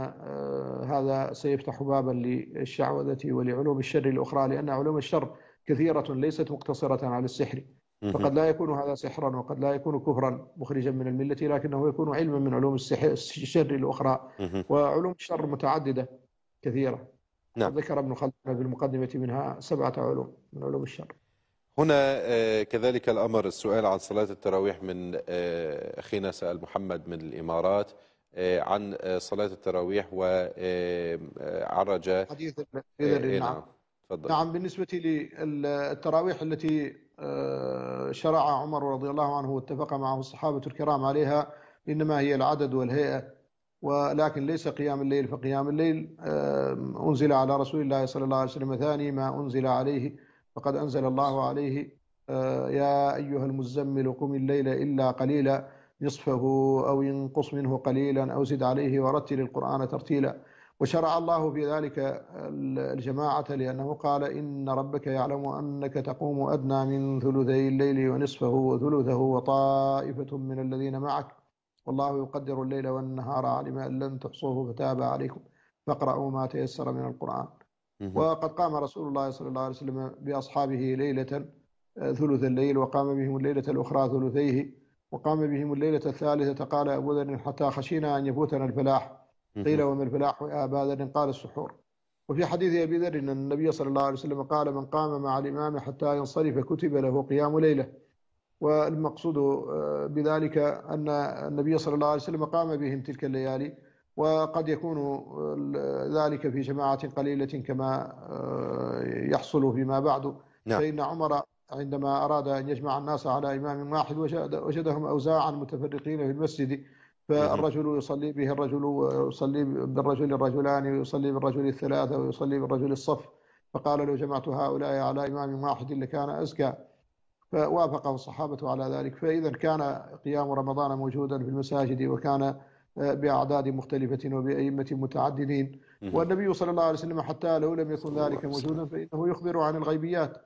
هذا سيفتح بابا للشعوذة ولعلوم الشر الأخرى، لأن علوم الشر كثيرة ليست مقتصرة على السحر، فقد لا يكون هذا سحرا وقد لا يكون كفرا مخرجا من الملة، لكنه يكون علما من علوم الشر الأخرى، وعلوم الشر متعددة كثيرة. نعم. ذكر ابن خلدون في المقدمة منها سبعة علوم من علوم الشر. هنا كذلك الأمر السؤال عن صلاة التراويح من أخينا سأل محمد من الإمارات عن صلاة التراويح وعرج حديث إيه. نعم. نعم. بالنسبة للتراويح التي شرع عمر رضي الله عنه واتفق معه الصحابة الكرام عليها إنما هي العدد والهيئة، ولكن ليس قيام الليل، فقيام الليل أنزل على رسول الله صلى الله عليه وسلم ثاني ما أنزل عليه، فقد أنزل الله عليه يا أيها المزمل قم الليل إلا قليلا نصفه أو ينقص منه قليلا أو زد عليه ورتل القرآن ترتيلا. وشرع الله في ذلك الجماعة لأنه قال إن ربك يعلم أنك تقوم أدنى من ثلثي الليل ونصفه وثلثه وطائفة من الذين معك والله يقدر الليل والنهار علم أن لن تحصوه فتاب عليكم فاقرأوا ما تيسر من القرآن. وقد قام رسول الله صلى الله عليه وسلم بأصحابه ليلة ثلث الليل، وقام بهم الليلة الأخرى ثلثيه، وقام بهم الليلة الثالثة. قال أبو ذر حتى خشينا أن يفوتنا الفلاح، قيل وما الفلاح يا أبا ذر؟ قال السحور. وفي حديث أبي ذر أن النبي صلى الله عليه وسلم قال من قام مع الإمام حتى ينصرف كتب له قيام ليلة. والمقصود بذلك أن النبي صلى الله عليه وسلم قام بهم تلك الليالي، وقد يكون ذلك في جماعة قليلة كما يحصل فيما بعد. نعم. فإن عمر عندما أراد أن يجمع الناس على إمام واحد وجد وجدهم أوزاعا متفرقين في المسجد، فالرجل يصلي به الرجل ويصلي بالرجل الرجلان ويصلي بالرجل الثلاثة ويصلي بالرجل الصف، فقال لو جمعت هؤلاء على إمام واحد لكان أزكى، فوافقه الصحابة على ذلك. فإذا كان قيام رمضان موجودا في المساجد، وكان بأعداد مختلفة وبأئمة متعددين، والنبي صلى الله عليه وسلم حتى لو لم يكن ذلك موجودا فإنه يخبر عن الغيبيات،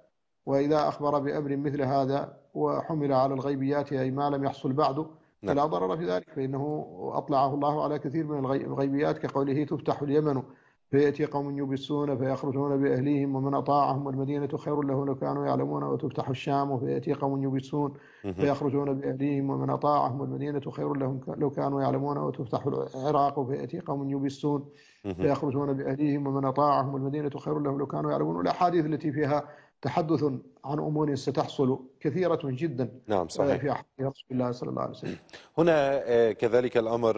وإذا أخبر بأمر مثل هذا وحمل على الغيبيات أي ما لم يحصل بعده فلا ضرر في ذلك، فإنه أطلعه الله على كثير من الغيبيات، كقوله تفتح اليمن فيأتي قوم يبسون فيخرجون بأهليهم ومن أطاعهم والمدينة خير له لو كانوا يعلمون، وتفتح الشام فيأتي قوم يبسون فيخرجون بأهليهم ومن أطاعهم والمدينة خير لهم لو كانوا يعلمون، وتفتح العراق فيأتي قوم يبسون فيخرجون بأهليهم ومن أطاعهم والمدينة خير لهم لو كانوا يعلمون. والأحاديث التي فيها تحدث عن أمور ستحصل كثيرة جدا. نعم صحيح. في أحاديث رسول الله صلى الله عليه وسلم. هنا كذلك الأمر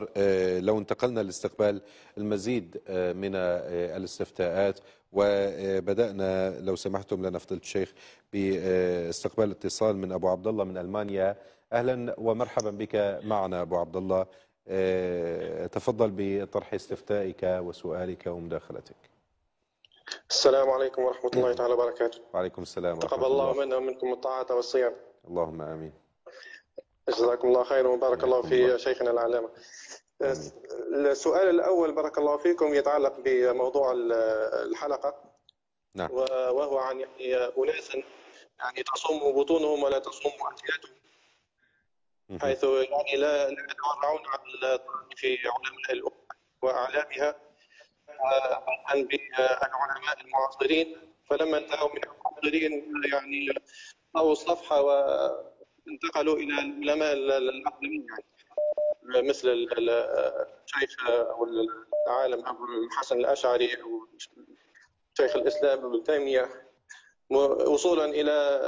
لو انتقلنا لاستقبال المزيد من الاستفتاءات، وبدأنا لو سمحتم لنا فضيلة الشيخ باستقبال اتصال من أبو عبد الله من ألمانيا. أهلا ومرحبا بك معنا أبو عبد الله، تفضل بطرح استفتائك وسؤالك ومداخلتك. السلام عليكم ورحمة الله تعالى وبركاته. وعليكم السلام ورحمة الله. تقبل الله منا ومنكم الطاعة والصيام. اللهم آمين. جزاكم الله خيرا وبارك الله في الله. شيخنا العلامة. السؤال الأول بارك الله فيكم يتعلق بموضوع الحلقة. نعم. وهو عن يعني أناس يعني تصوم بطونهم ولا تصوم أحذيتهم، حيث يعني لا يتورعون عن في علماء الأمة وأعلامها عن العلماء المعاصرين، فلما انتهوا من المعاصرين يعني أو الصفحة وانتقلوا إلى العلماء الأقدمين، يعني مثل الشيخ أو العالم أبو الحسن الأشعري أو شيخ الإسلام ابن تيمية، وصولا إلى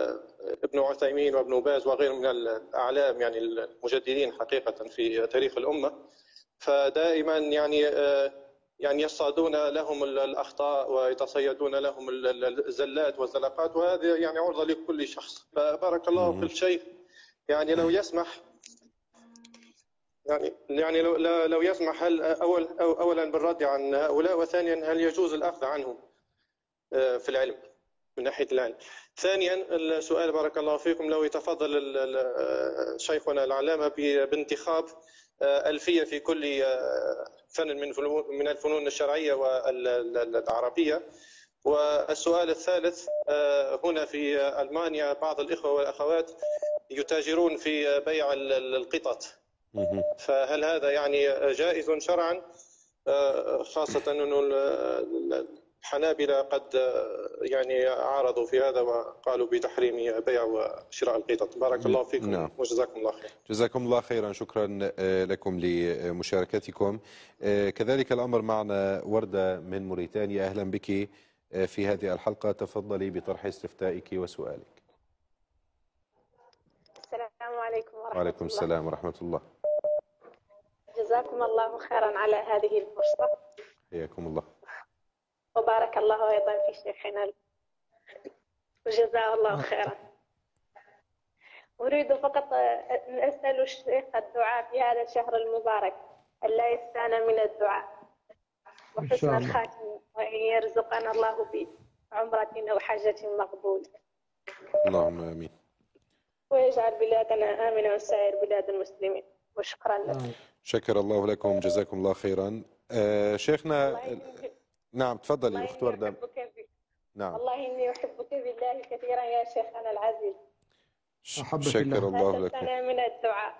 ابن عثيمين وابن باز وغيرهم من الأعلام يعني المجددين حقيقة في تاريخ الأمة. فدائما يعني يعني يصعدون لهم الأخطاء ويتصيدون لهم الزلات والزلقات، وهذا يعني عرضة لكل شخص. فبارك الله في الشيخ يعني لو يسمح يعني يعني لو لو يسمح، هل أول أولا بالرد عن هؤلاء، وثانيا هل يجوز الأخذ عنهم في العلم من ناحية العلم؟ ثانيا السؤال بارك الله فيكم لو يتفضل شيخنا العلامة بانتخاب ألفية في كل فن من من الفنون الشرعية والعربية. والسؤال الثالث، هنا في ألمانيا بعض الإخوة والأخوات يتاجرون في بيع القطط، فهل هذا يعني جائز شرعا، خاصة أن الحنابلة قد يعني عارضوا في هذا وقالوا بتحريم بيع وشراء القطط؟ بارك الله فيكم. نعم. وجزاكم الله خير. جزاكم الله خيرا، شكرا لكم لمشاركتكم. كذلك الأمر معنا وردة من موريتانيا. أهلا بك في هذه الحلقة، تفضلي بطرح استفتائك وسؤالك. السلام عليكم ورحمة الله. وعليكم السلام ورحمة الله. جزاكم الله خيرا على هذه الفرصة. حياكم الله. وبارك الله أيضا في شيخنا وجزاه الله خيرا. أريد فقط أن أسأل الشيخ الدعاء في هذا الشهر المبارك، ألا يستانا من الدعاء وحسن الخاتم، وأن يرزقنا الله بعمرة أو حجة مقبولة. اللهم آمين. ويجعل بلادنا آمنة وسائر بلاد المسلمين. وشكرا لكم. شكر الله لكم، جزاكم الله خيرا. آه شيخنا. نعم تفضلي اخت وردة. نعم. والله اني احبك بالله كثيرا يا شيخنا العزيز. شكر الله لكم. من الدعاء.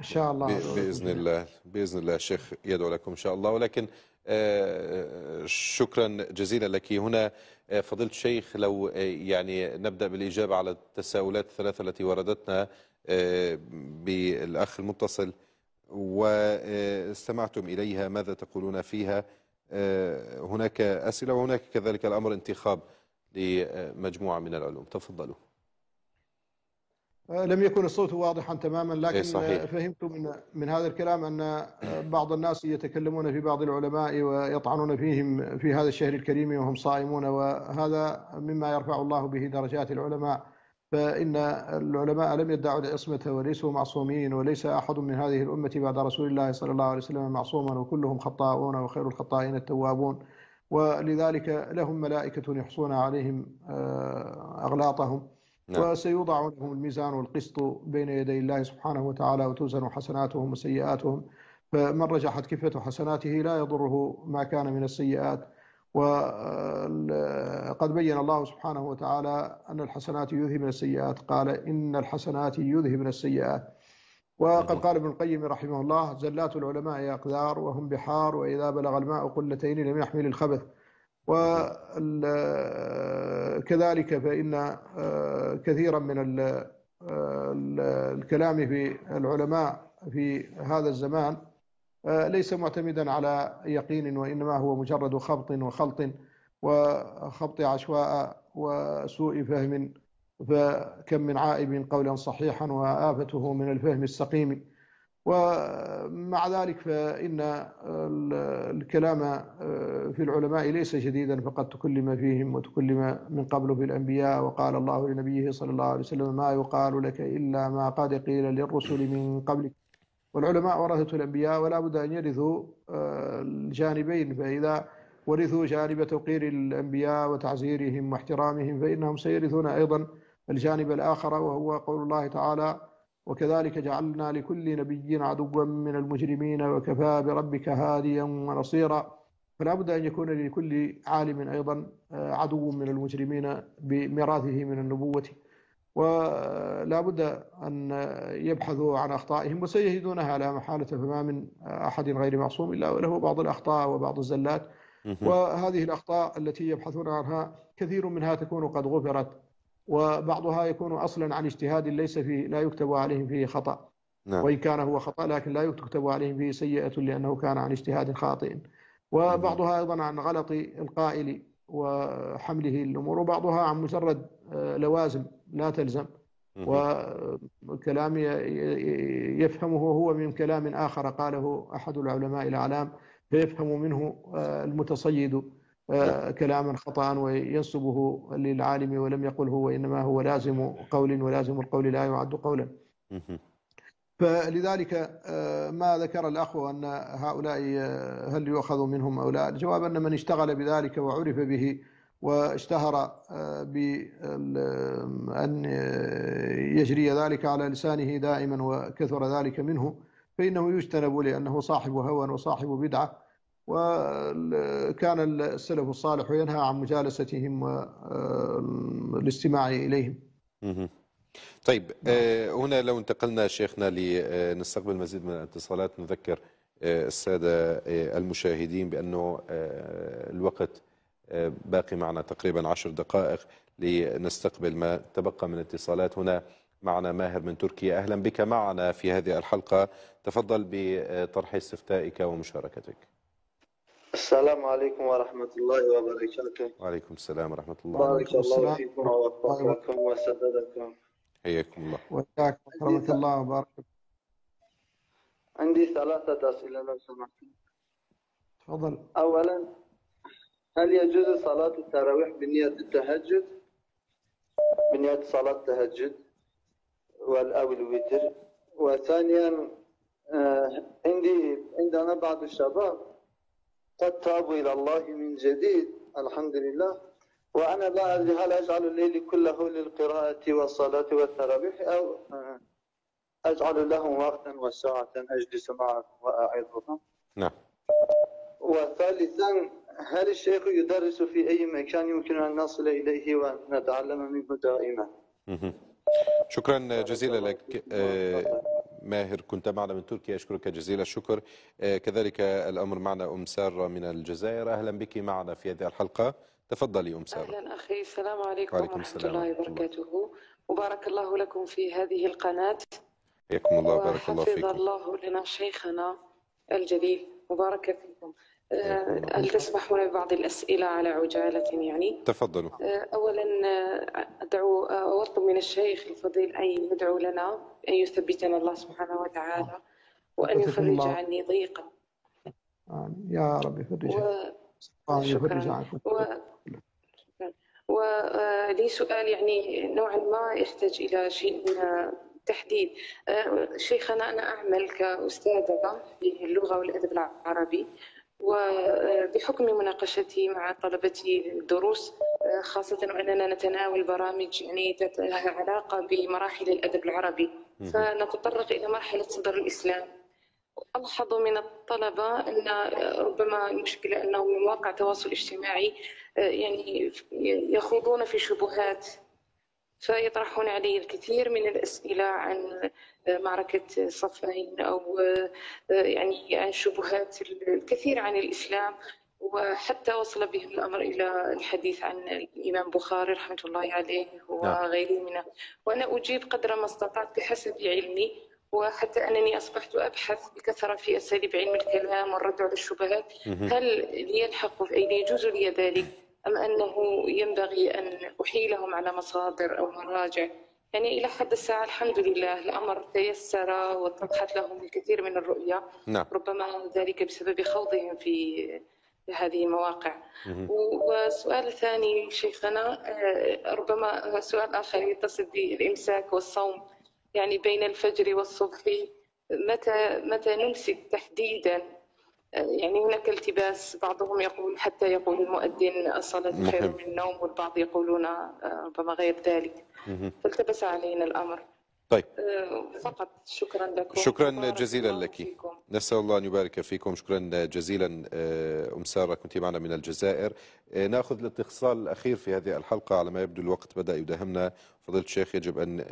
ان شاء الله باذن الله باذن الله الشيخ يدعو لكم ان شاء الله. ولكن شكرا جزيلا لك. هنا فضيلة الشيخ لو يعني نبدا بالاجابه على التساؤلات الثلاثه التي وردتنا بالاخ المتصل واستمعتم اليها، ماذا تقولون فيها؟ هناك أسئلة وهناك كذلك الأمر انتخاب لمجموعة من العلوم. تفضلوا. لم يكن الصوت واضحا تماما، لكن صحيح. فهمت من من هذا الكلام أن بعض الناس يتكلمون في بعض العلماء ويطعنون فيهم في هذا الشهر الكريم وهم صائمون، وهذا مما يرفع الله به درجات العلماء، فإن العلماء لم يدعوا العصمة وليسوا معصومين، وليس أحد من هذه الأمة بعد رسول الله صلى الله عليه وسلم معصوما، وكلهم خطاؤون وخير الخطائين التوابون. ولذلك لهم ملائكة يحصون عليهم أغلاطهم. نعم. وسيوضع لهم الميزان والقسط بين يدي الله سبحانه وتعالى وتوزن حسناتهم وسيئاتهم، فمن رجحت كفة حسناته لا يضره ما كان من السيئات. وقد بين الله سبحانه وتعالى أن الحسنات يذهبن السيئات، قال إن الحسنات يذهبن السيئات. وقد قال ابن القيم رحمه الله: زلات العلماء أقدار وهم بحار، وإذا بلغ الماء قلتين لم يحمل الخبث. وكذلك فإن كثيرا من الكلام في العلماء في هذا الزمان ليس معتمدا على يقين، وإنما هو مجرد خبط وخلط وخبط عشواء وسوء فهم، فكم من عائب قولا صحيحا وآفته من الفهم السقيم. ومع ذلك فإن الكلام في العلماء ليس شديدا، فقد تكلم فيهم وتكلم من قبل في الأنبياء، وقال الله لنبيه صلى الله عليه وسلم: ما يقال لك إلا ما قد قيل للرسل من قبلك. والعلماء ورثة الأنبياء، ولا بد أن يرثوا الجانبين، فإذا ورثوا جانب توقير الأنبياء وتعزيرهم واحترامهم فإنهم سيرثون أيضا الجانب الآخر، وهو قول الله تعالى: وكذلك جعلنا لكل نبي عدوا من المجرمين وكفى بربك هاديا ونصيرا. فلا بد أن يكون لكل عالم أيضا عدو من المجرمين بميراثه من النبوة، ولا بد أن يبحثوا عن أخطائهم وسيجدونها لا محالة، فما من أحد غير معصوم إلا وله بعض الأخطاء وبعض الزلات. وهذه الأخطاء التي يبحثون عنها كثير منها تكون قد غفرت، وبعضها يكون أصلا عن اجتهاد ليس فيه، لا يكتب عليهم فيه خطأ. نعم. وإن كان هو خطأ لكن لا يكتب عليهم فيه سيئة لأنه كان عن اجتهاد خاطئ، وبعضها أيضا عن غلط القائل وحمله الأمور، وبعضها عن مجرد لوازم لا تلزم وكلام يفهمه هو من كلام آخر قاله أحد العلماء الأعلام فيفهم منه المتصيد كلاما خطأ وينسبه للعالم ولم يقله، وإنما هو لازم قول، ولازم القول لا يعد قولا. فلذلك ما ذكر الأخ أن هؤلاء هل يؤخذ منهم أو لا، الجواب أن من اشتغل بذلك وعرف به واشتهر بأن يجري ذلك على لسانه دائما وكثر ذلك منه فإنه يجتنب، لأنه صاحب هوى وصاحب بدعة. وكان السلف الصالح ينهى عن مجالستهم والاستماع إليهم. طيب، هنا لو انتقلنا شيخنا لنستقبل مزيد من الاتصالات، نذكر السادة المشاهدين بأنه الوقت باقي معنا تقريبا عشر دقائق لنستقبل ما تبقى من اتصالات. هنا معنا ماهر من تركيا، أهلا بك معنا في هذه الحلقة، تفضل بطرح استفتائك ومشاركتك. السلام عليكم ورحمة الله وبركاته. وعليكم السلام ورحمة الله. بارك الله فيكم ووفقكم وسددكم. حياكم الله. وإياك ورحمة الله وبارك. عندي ثلاثة أسئلة لو سمحتم. تفضل. أولا، هل يجوز صلاة التراويح بنية التهجد؟ بنية صلاة التهجد أو الوتر. وثانيا، عندي عندنا بعض الشباب قد تابوا إلى الله من جديد الحمد لله، وأنا لا أدري هل أجعل الليل كله للقراءة والصلاة والتراويح أو أجعل لهم وقتا وساعة أجلس معهم وأعظهم. نعم. وثالثا، هل الشيخ يدرس في أي مكان يمكن أن نصل إليه ونتعلم منه دائما؟ شكرا جزيلا لك ماهر، كنت معنا من تركيا، أشكرك جزيل الشكر. كذلك الأمر معنا أم سارة من الجزائر، أهلا بك معنا في هذه الحلقة، تفضلي أم سارة. أهلا أخي، السلام عليكم ورحمة الله وبركاته، وبارك الله لكم في هذه القناة. حياكم الله وبارك الله فيكم. وحفظ الله لنا شيخنا الجليل، وبارك فيكم. هل تسمحون ببعض الأسئلة على عجالة يعني؟ تفضلوا. أولا، أدعو أطلب من الشيخ الفضيل أن يدعو لنا أن يثبتنا الله سبحانه وتعالى وأن يفرج عني ضيقا. يا رب يفرج عنك. ولي سؤال يعني نوعا ما يحتاج إلى شيء من تحديد. شيخنا، أنا أعمل كأستاذة في اللغة والأدب العربي، وبحكم مناقشتي مع طلبتي للدروس، خاصة وأننا نتناول برامج يعني لها علاقة بمراحل الأدب العربي، فنتطرق إلى مرحلة صدر الإسلام. ألاحظ من الطلبة أن ربما المشكلة أنهم من مواقع التواصل الاجتماعي يعني يخوضون في شبهات، فيطرحون علي الكثير من الأسئلة عن معركة صفين أو يعني عن شبهات الكثير عن الإسلام، وحتى وصل بهم الأمر إلى الحديث عن الإمام بخاري رحمة الله عليه وغيره منه، وأنا أجيب قدر ما استطعت بحسب علمي، وحتى أنني أصبحت أبحث بكثرة في أساليب علم الكلام والرد على الشبهات. هل يلحق أي يجوز لي ذلك أم أنه ينبغي أن أحيلهم على مصادر أو مراجع؟ يعني إلى حد الساعة الحمد لله الأمر تيسر واتضحت لهم الكثير من الرؤية، ربما ذلك بسبب خوضهم في هذه المواقع. وسؤال ثاني شيخنا، ربما سؤال آخر يتصل بالإمساك والصوم، يعني بين الفجر والصبح متى متى نمسك تحديدا؟ يعني هناك التباس، بعضهم يقول حتى يقول المؤذن الصلاة خير من النوم، والبعض يقولون ربما غير ذلك، فالتبس علينا الأمر. طيب فقط، شكرا لكم، شكرا جزيلا لك، نسأل الله أن يبارك فيكم. شكرا جزيلا أم سارة، كنت معنا من الجزائر. نأخذ الاتصال الأخير في هذه الحلقة، على ما يبدو الوقت بدأ يداهمنا. فضيلة الشيخ يجب أن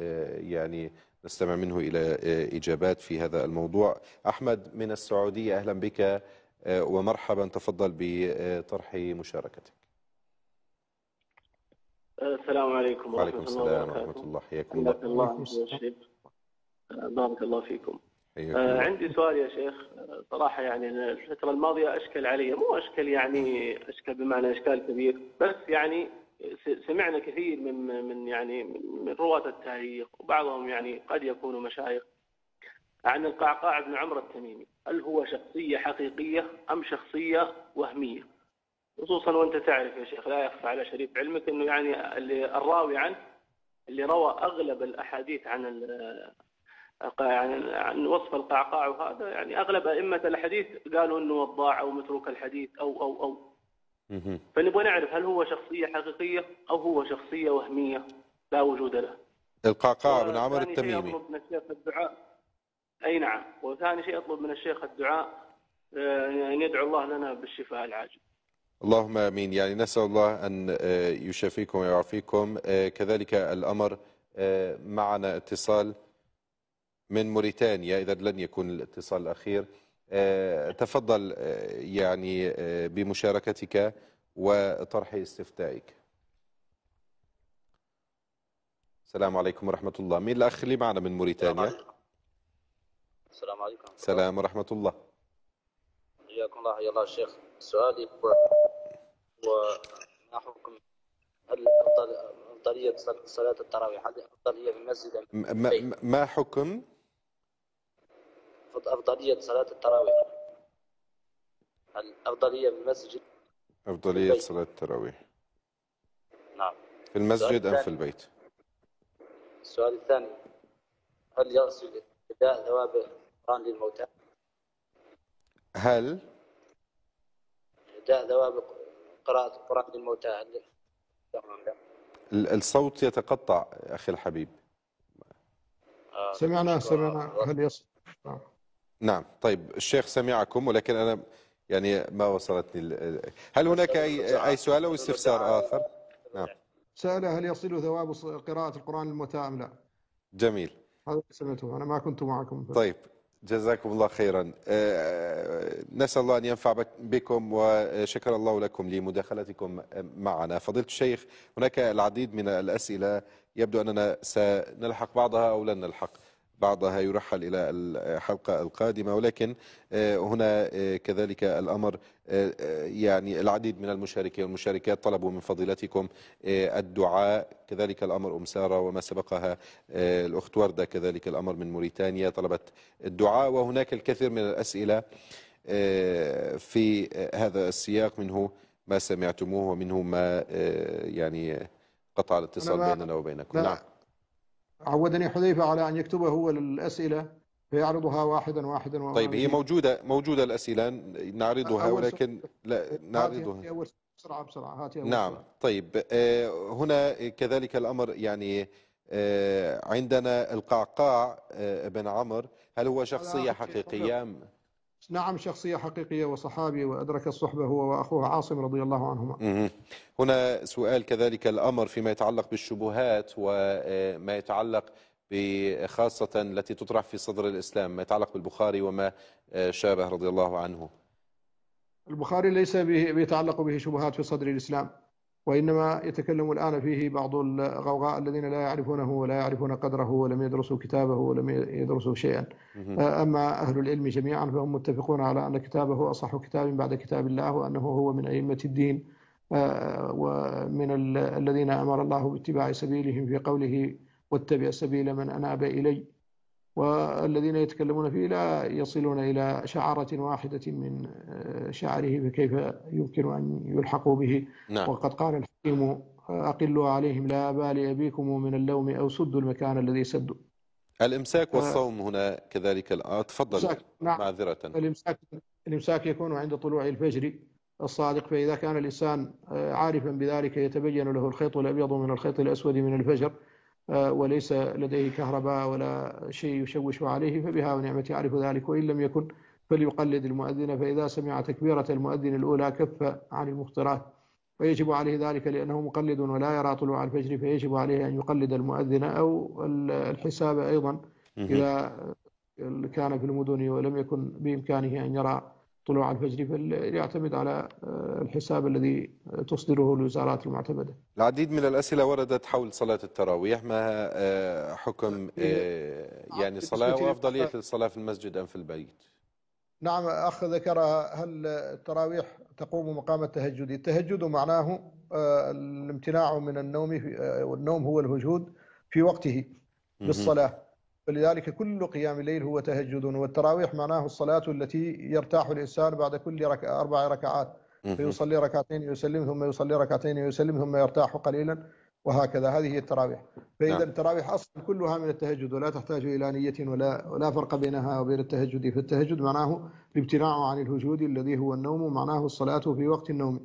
يعني نستمع منه إلى إجابات في هذا الموضوع. أحمد من السعودية، أهلا بك ومرحبا، تفضل بطرح مشاركتك. السلام عليكم ورحمة الله وبركاته. وعليكم السلام ورحمة الله، حياكم الله. الله يا شيخ، بارك الله فيكم. آه عندي سؤال يا شيخ، صراحة يعني الفترة الماضية أشكل علي، مو أشكل يعني أشكل بمعنى إشكال كبير، بس يعني سمعنا كثير من من يعني من رواة التاريخ وبعضهم يعني قد يكونوا مشايخ عن القعقاع بن عمر التميمي، هل هو شخصية حقيقية أم شخصية وهمية؟ خصوصا وانت تعرف يا شيخ لا يخفى على شريف علمك انه يعني اللي الراوي عنه اللي روى اغلب الاحاديث عن عن عن وصف القعقاع، وهذا يعني اغلب ائمه الاحاديث قالوا انه وضاع او متروك الحديث او او او فنبغى نعرف هل هو شخصيه حقيقيه او هو شخصيه وهميه لا وجود له. القعقاع بن عمر التميمي. اطلب من الشيخ الدعاء. اي نعم، وثاني شيء اطلب من الشيخ الدعاء ان يدعو الله لنا بالشفاء العاجل. اللهم امين، يعني نسال الله ان يشافيكم ويعافيكم. كذلك الامر، معنا اتصال من موريتانيا، اذا لن يكون الاتصال الاخير. تفضل يعني بمشاركتك وطرح استفتائك. السلام عليكم ورحمه الله، مين الاخ اللي معنا من موريتانيا؟ السلام عليكم. السلام ورحمه الله. حياكم الله، حيا الله الشيخ. سؤالي هو ما حكم أفضلية صلاة التراويح؟ هذه أفضلية في المسجد أم في البيت؟ ما حكم أفضلية صلاة التراويح؟ هل أفضلية في المسجد؟ أفضلية صلاة التراويح نعم في المسجد أم في البيت؟ السؤال الثاني، هل يصل إداء ثواب القرآن للموتى؟ هل ذواب قراءة القرآن للموتى؟ الصوت يتقطع أخي الحبيب. آه سمعنا سمعنا هل يصل؟ آه. نعم طيب، الشيخ سمعكم ولكن أنا يعني ما وصلتني ال... هل هناك أي أي سؤال أو استفسار آخر؟ نعم، سأل هل يصل ذواب قراءة القرآن للموتى أم لا؟ جميل، هذا سمعته أنا ما كنت معكم. طيب جزاكم الله خيرا، نسأل الله أن ينفع بكم، وشكر الله لكم لمداخلتكم معنا. فضيلة الشيخ هناك العديد من الأسئلة، يبدو أننا سنلحق بعضها أو لن نلحق بعضها، يرحل إلى الحلقة القادمة، ولكن هنا كذلك الأمر يعني العديد من المشاركين والمشاركات طلبوا من فضيلتكم الدعاء، كذلك الأمر أم سارة وما سبقها الأخت وردة، كذلك الأمر من موريتانيا طلبت الدعاء، وهناك الكثير من الأسئلة في هذا السياق، منه ما سمعتموه ومنه ما يعني قطع الاتصال بيننا وبينكم. نعم عودني حذيفة على أن يكتبه هو الأسئلة فيعرضها واحدا واحدا. طيب هي موجودة موجودة الأسئلة نعرضها، ولكن لا نعرضها بسرعة بسرعة. نعم طيب، هنا كذلك الأمر يعني عندنا القعقاع بن عمر، هل هو شخصية حقيقية؟ نعم شخصية حقيقية وصحابي، وأدرك الصحبة هو وأخوه عاصم رضي الله عنهما. هنا سؤال كذلك الأمر فيما يتعلق بالشبهات وما يتعلق بخاصة التي تطرح في صدر الإسلام، ما يتعلق بالبخاري وما شابه رضي الله عنه. البخاري ليس يتعلق به شبهات في صدر الإسلام، وإنما يتكلم الآن فيه بعض الغوغاء الذين لا يعرفونه ولا يعرفون قدره ولم يدرسوا كتابه ولم يدرسوا شيئا. أما أهل العلم جميعا فهم متفقون على أن كتابه أصح كتاب بعد كتاب الله، وأنه هو من أئمة الدين ومن الذين أمر الله باتباع سبيلهم في قوله واتبع سبيل من أناب إلي، والذين يتكلمون فيه لا يصلون إلى شعرة واحدة من شعره، فكيف يمكن أن يلحقوا به؟ نعم. وقد قال الحكيم أقلوا عليهم لا بال أبيكم من اللوم أو سدوا المكان الذي سدوا. الإمساك والصوم هنا كذلك الآن تفضل. نعم. معذرة. الإمساك الإمساك يكون عند طلوع الفجر الصادق، فإذا كان الإنسان عارفا بذلك يتبين له الخيط الأبيض من الخيط الأسود من الفجر وليس لديه كهرباء ولا شيء يشوش عليه، فبها ونعمة يعرف ذلك، وإن لم يكن فليقلد المؤذن، فإذا سمع تكبيرة المؤذن الأولى كف عن المفترات، ويجب عليه ذلك لأنه مقلد ولا يرى طلوع الفجر، فيجب عليه أن يقلد المؤذن أو الحساب أيضا إذا كان في المدن ولم يكن بإمكانه أن يرى طلوع الفجر، فليعتمد على الحساب الذي تصدره الوزارات المعتمدة. العديد من الأسئلة وردت حول صلاة التراويح، ما حكم يعني صلاة وأفضلية الصلاة في المسجد أم في البيت؟ نعم أخ ذكر، هل التراويح تقوم مقام التهجد؟ التهجد معناه الامتناع من النوم، والنوم هو الهجود في وقته بالصلاة، ولذلك كل قيام الليل هو تهجد، والتراويح معناه الصلاة التي يرتاح الإنسان بعد كل ركعة أربع ركعات، فيصلي ركعتين يسلم ثم يصلي ركعتين يسلم ثم يرتاح قليلا، وهكذا هذه هي التراويح. فإذا التراويح أصلا كلها من التهجد، ولا تحتاج إلى نية ولا ولا فرق بينها وبين التهجد، فالتهجد معناه الامتناع عن الهجود الذي هو النوم، معناه الصلاة في وقت النوم،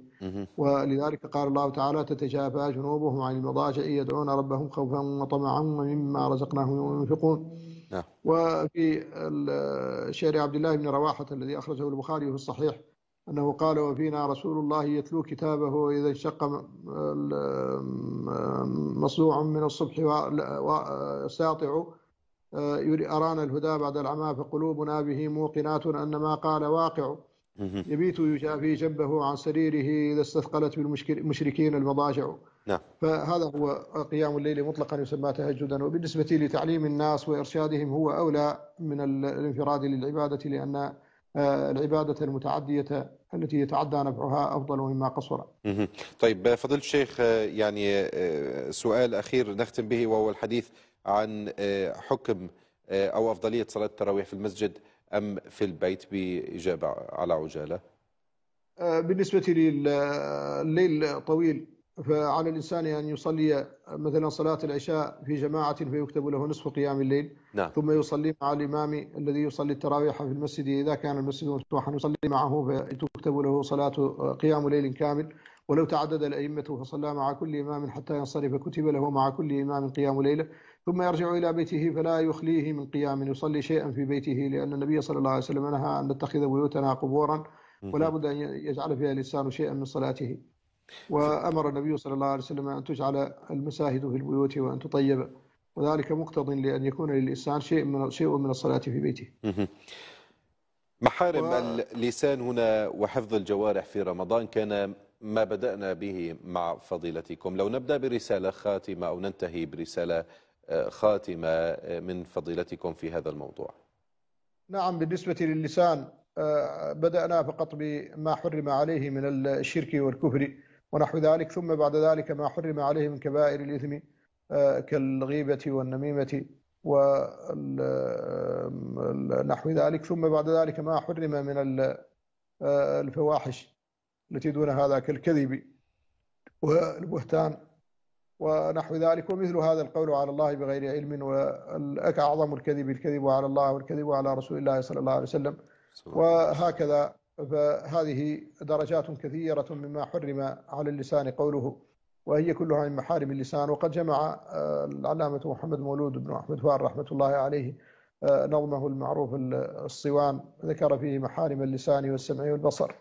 ولذلك قال الله تعالى تتجافى جنوبهم عن المضاجع يدعون ربهم خوفا وطمعا ومما رزقناهم ينفقون. وفي شعر عبد الله بن رواحة الذي أخرجه البخاري في الصحيح أنه قال وفينا رسول الله يتلو كتابه وإذا انشق مصدوع من الصبح وساطع أرانا الهدى بعد العمى فقلوبنا به موقنات أن ما قال واقع يبيت يجافي جنبه عن سريره إذا استثقلت بالمشركين المضاجع. فهذا هو قيام الليل مطلقا يسمى تهجدا، وبالنسبة لتعليم الناس وإرشادهم هو أولى من الانفراد للعبادة، لأن العبادة المتعدية التي يتعدى نفعها أفضل مما قصر. طيب فضيلة الشيخ، يعني سؤال أخير نختم به، وهو الحديث عن حكم أو أفضلية صلاة التراويح في المسجد أم في البيت بإجابة على عجالة. بالنسبة للليل طويل، فعلى الإنسان أن يصلي مثلا صلاة العشاء في جماعة فيكتب له نصف قيام الليل. نعم. ثم يصلي مع الإمام الذي يصلي التراويح في المسجد إذا كان المسجد مفتوحا، يصلي معه فتكتب له صلاة قيام ليل كامل، ولو تعدد الأئمة فصلى مع كل إمام حتى ينصرف كتب له مع كل إمام قيام ليلة، ثم يرجع إلى بيته فلا يخليه من قيام، يصلي شيئا في بيته، لأن النبي صلى الله عليه وسلم نهى أن نتخذ بيوتنا قبورا، ولا بد أن يجعل فيها الإنسان شيئا من صلاته، وأمر النبي صلى الله عليه وسلم أن تجعل المساجد في البيوت وأن تطيب، وذلك مقتضٍ لأن يكون للإنسان شيء من شيء من الصلاة في بيته. محارم و... اللسان هنا وحفظ الجوارح في رمضان كان ما بدأنا به مع فضيلتكم، لو نبدأ برسالة خاتمة أو ننتهي برسالة خاتمة من فضيلتكم في هذا الموضوع. نعم بالنسبة للسان بدأنا فقط بما حرم عليه من الشرك والكفر ونحو ذلك، ثم بعد ذلك ما حرم عليه من كبائر الإثم كالغيبة والنميمة ونحو ذلك، ثم بعد ذلك ما حرم من الفواحش التي دون هذا كالكذب والبهتان ونحو ذلك. ومثل هذا القول على الله بغير علم، وأعظم الكذب الكذب على الله والكذب على رسول الله صلى الله عليه وسلم، وهكذا. فهذه درجات كثيرة مما حرم على اللسان قوله، وهي كلها من محارم اللسان. وقد جمع العلامة محمد مولود بن أحمد فال رحمة الله عليه نظمه المعروف الصوان، ذكر فيه محارم اللسان والسمع والبصر.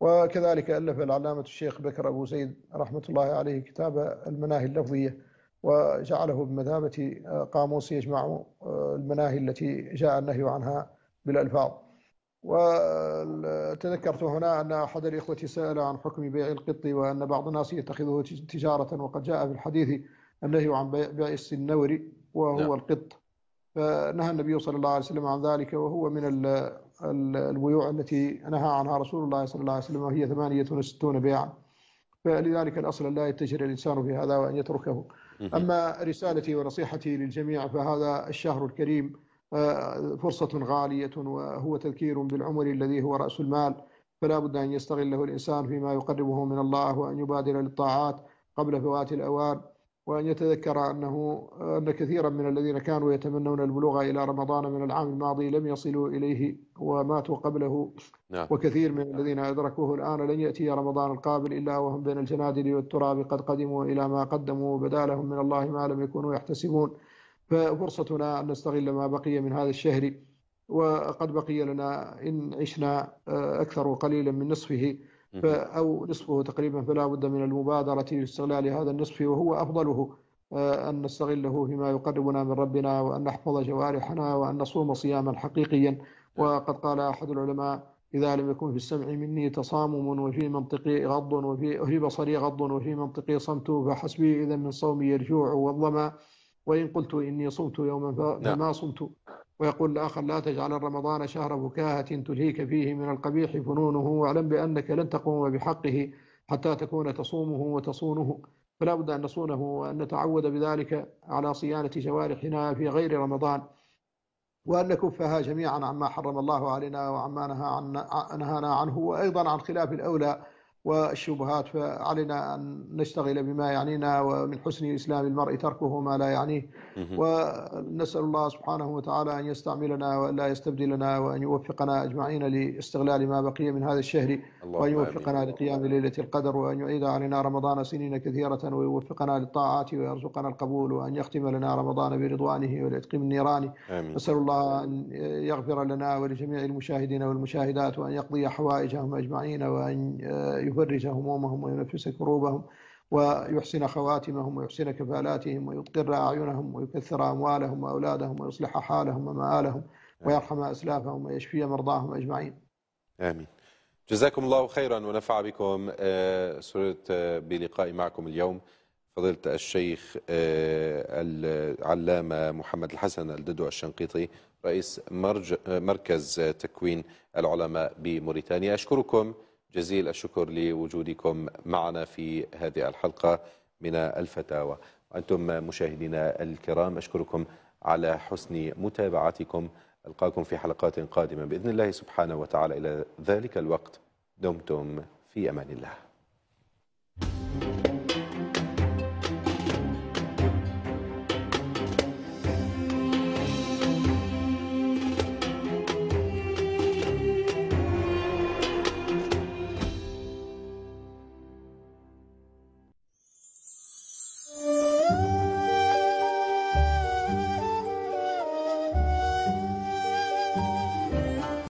وكذلك ألف العلامة الشيخ بكر أبو زيد رحمة الله عليه كتاب المناهي اللفظية، وجعله بمثابة قاموس يجمع المناهي التي جاء النهي عنها بالألفاظ. وتذكرت هنا أن أحد الإخوة سأل عن حكم بيع القط، وأن بعض الناس يتخذه تجارة، وقد جاء في الحديث النهي عن بيع السنور وهو القط، فنهى النبي صلى الله عليه وسلم عن ذلك، وهو من البيوع التي نهى عنها رسول الله صلى الله عليه وسلم، وهي ثمانية وستين بيعا. فلذلك الأصل أن لا يتجر الإنسان في هذا وأن يتركه. أما رسالتي ونصيحتي للجميع، فهذا الشهر الكريم فرصة غالية، وهو تذكير بالعمر الذي هو رأس المال، فلا بد أن يستغله الإنسان فيما يقربه من الله، وأن يبادر للطاعات قبل فوات الأوان، وأن يتذكر أنه أن كثيرا من الذين كانوا يتمنون البلوغ إلى رمضان من العام الماضي لم يصلوا إليه وماتوا قبله، وكثير من الذين أدركوه الآن لن يأتي رمضان القابل إلا وهم بين الجنادل والتراب قد قدموا إلى ما قدموا، وبدا لهم من الله ما لم يكونوا يحتسبون. ففرصتنا أن نستغل ما بقي من هذا الشهر، وقد بقي لنا إن عشنا أكثر قليلا من نصفه أو نصفه تقريبا، فلا بد من المبادرة في استغلال هذا النصف، وهو أفضله أن نستغله فيما يقربنا من ربنا، وأن نحفظ جوارحنا، وأن نصوم صياما حقيقيا. وقد قال أحد العلماء: إذا لم يكن في السمع مني تصامم، وفي منطقي غض، وفي بصري غض، وفي منطقي صمت، فحسبي إذا من صومي الجوع والظما، وإن قلت إني صمت يوما فما صمت. ويقول الآخر: لا تجعل رمضان شهر بكاهة تلهيك فيه من القبيح فنونه، واعلم بأنك لن تقوم بحقه حتى تكون تصومه وتصونه، فلا بد أن نصونه، وأن نتعود بذلك على صيانة جوارحنا في غير رمضان، وأن نكفها جميعا عما حرم الله علينا وعما نهانا عنه، وأيضا عن خلاف الأولى والشبهات. فعلينا أن نشتغل بما يعنينا، ومن حسن إسلام المرء تركه ما لا يعنيه. ونسأل الله سبحانه وتعالى أن يستعملنا وأن لا يستبدلنا، وأن يوفقنا أجمعين لاستغلال ما بقي من هذا الشهر، وأن يوفقنا لقيام ليلة القدر، وأن يعيد علينا رمضان سنين كثيرة، ويوفقنا للطاعات ويرزقنا القبول، وأن يختم لنا رمضان برضوانه والعتق من نيرانه. نسأل الله أن يغفر لنا ولجميع المشاهدين والمشاهدات، وأن يقضي حوائجهم أجمعين، وأن يفرج همومهم، وينفس كروبهم، ويحسن خواتمهم، ويحسن كفالاتهم، ويطقر أعينهم، ويكثر أموالهم وأولادهم، ويصلح حالهم ومآلهم، ويرحم أسلافهم، ويشفي مرضاهم أجمعين. آمين. جزاكم الله خيرا ونفع بكم. سررت بلقائي معكم اليوم فضيلة الشيخ العلامة محمد الحسن الددو الشنقيطي، رئيس مركز تكوين العلماء بموريتانيا. أشكركم جزيل الشكر لوجودكم معنا في هذه الحلقة من الفتاوى. وأنتم مشاهدينا الكرام، أشكركم على حسن متابعتكم. ألقاكم في حلقات قادمة بإذن الله سبحانه وتعالى. إلى ذلك الوقت دمتم في أمان الله.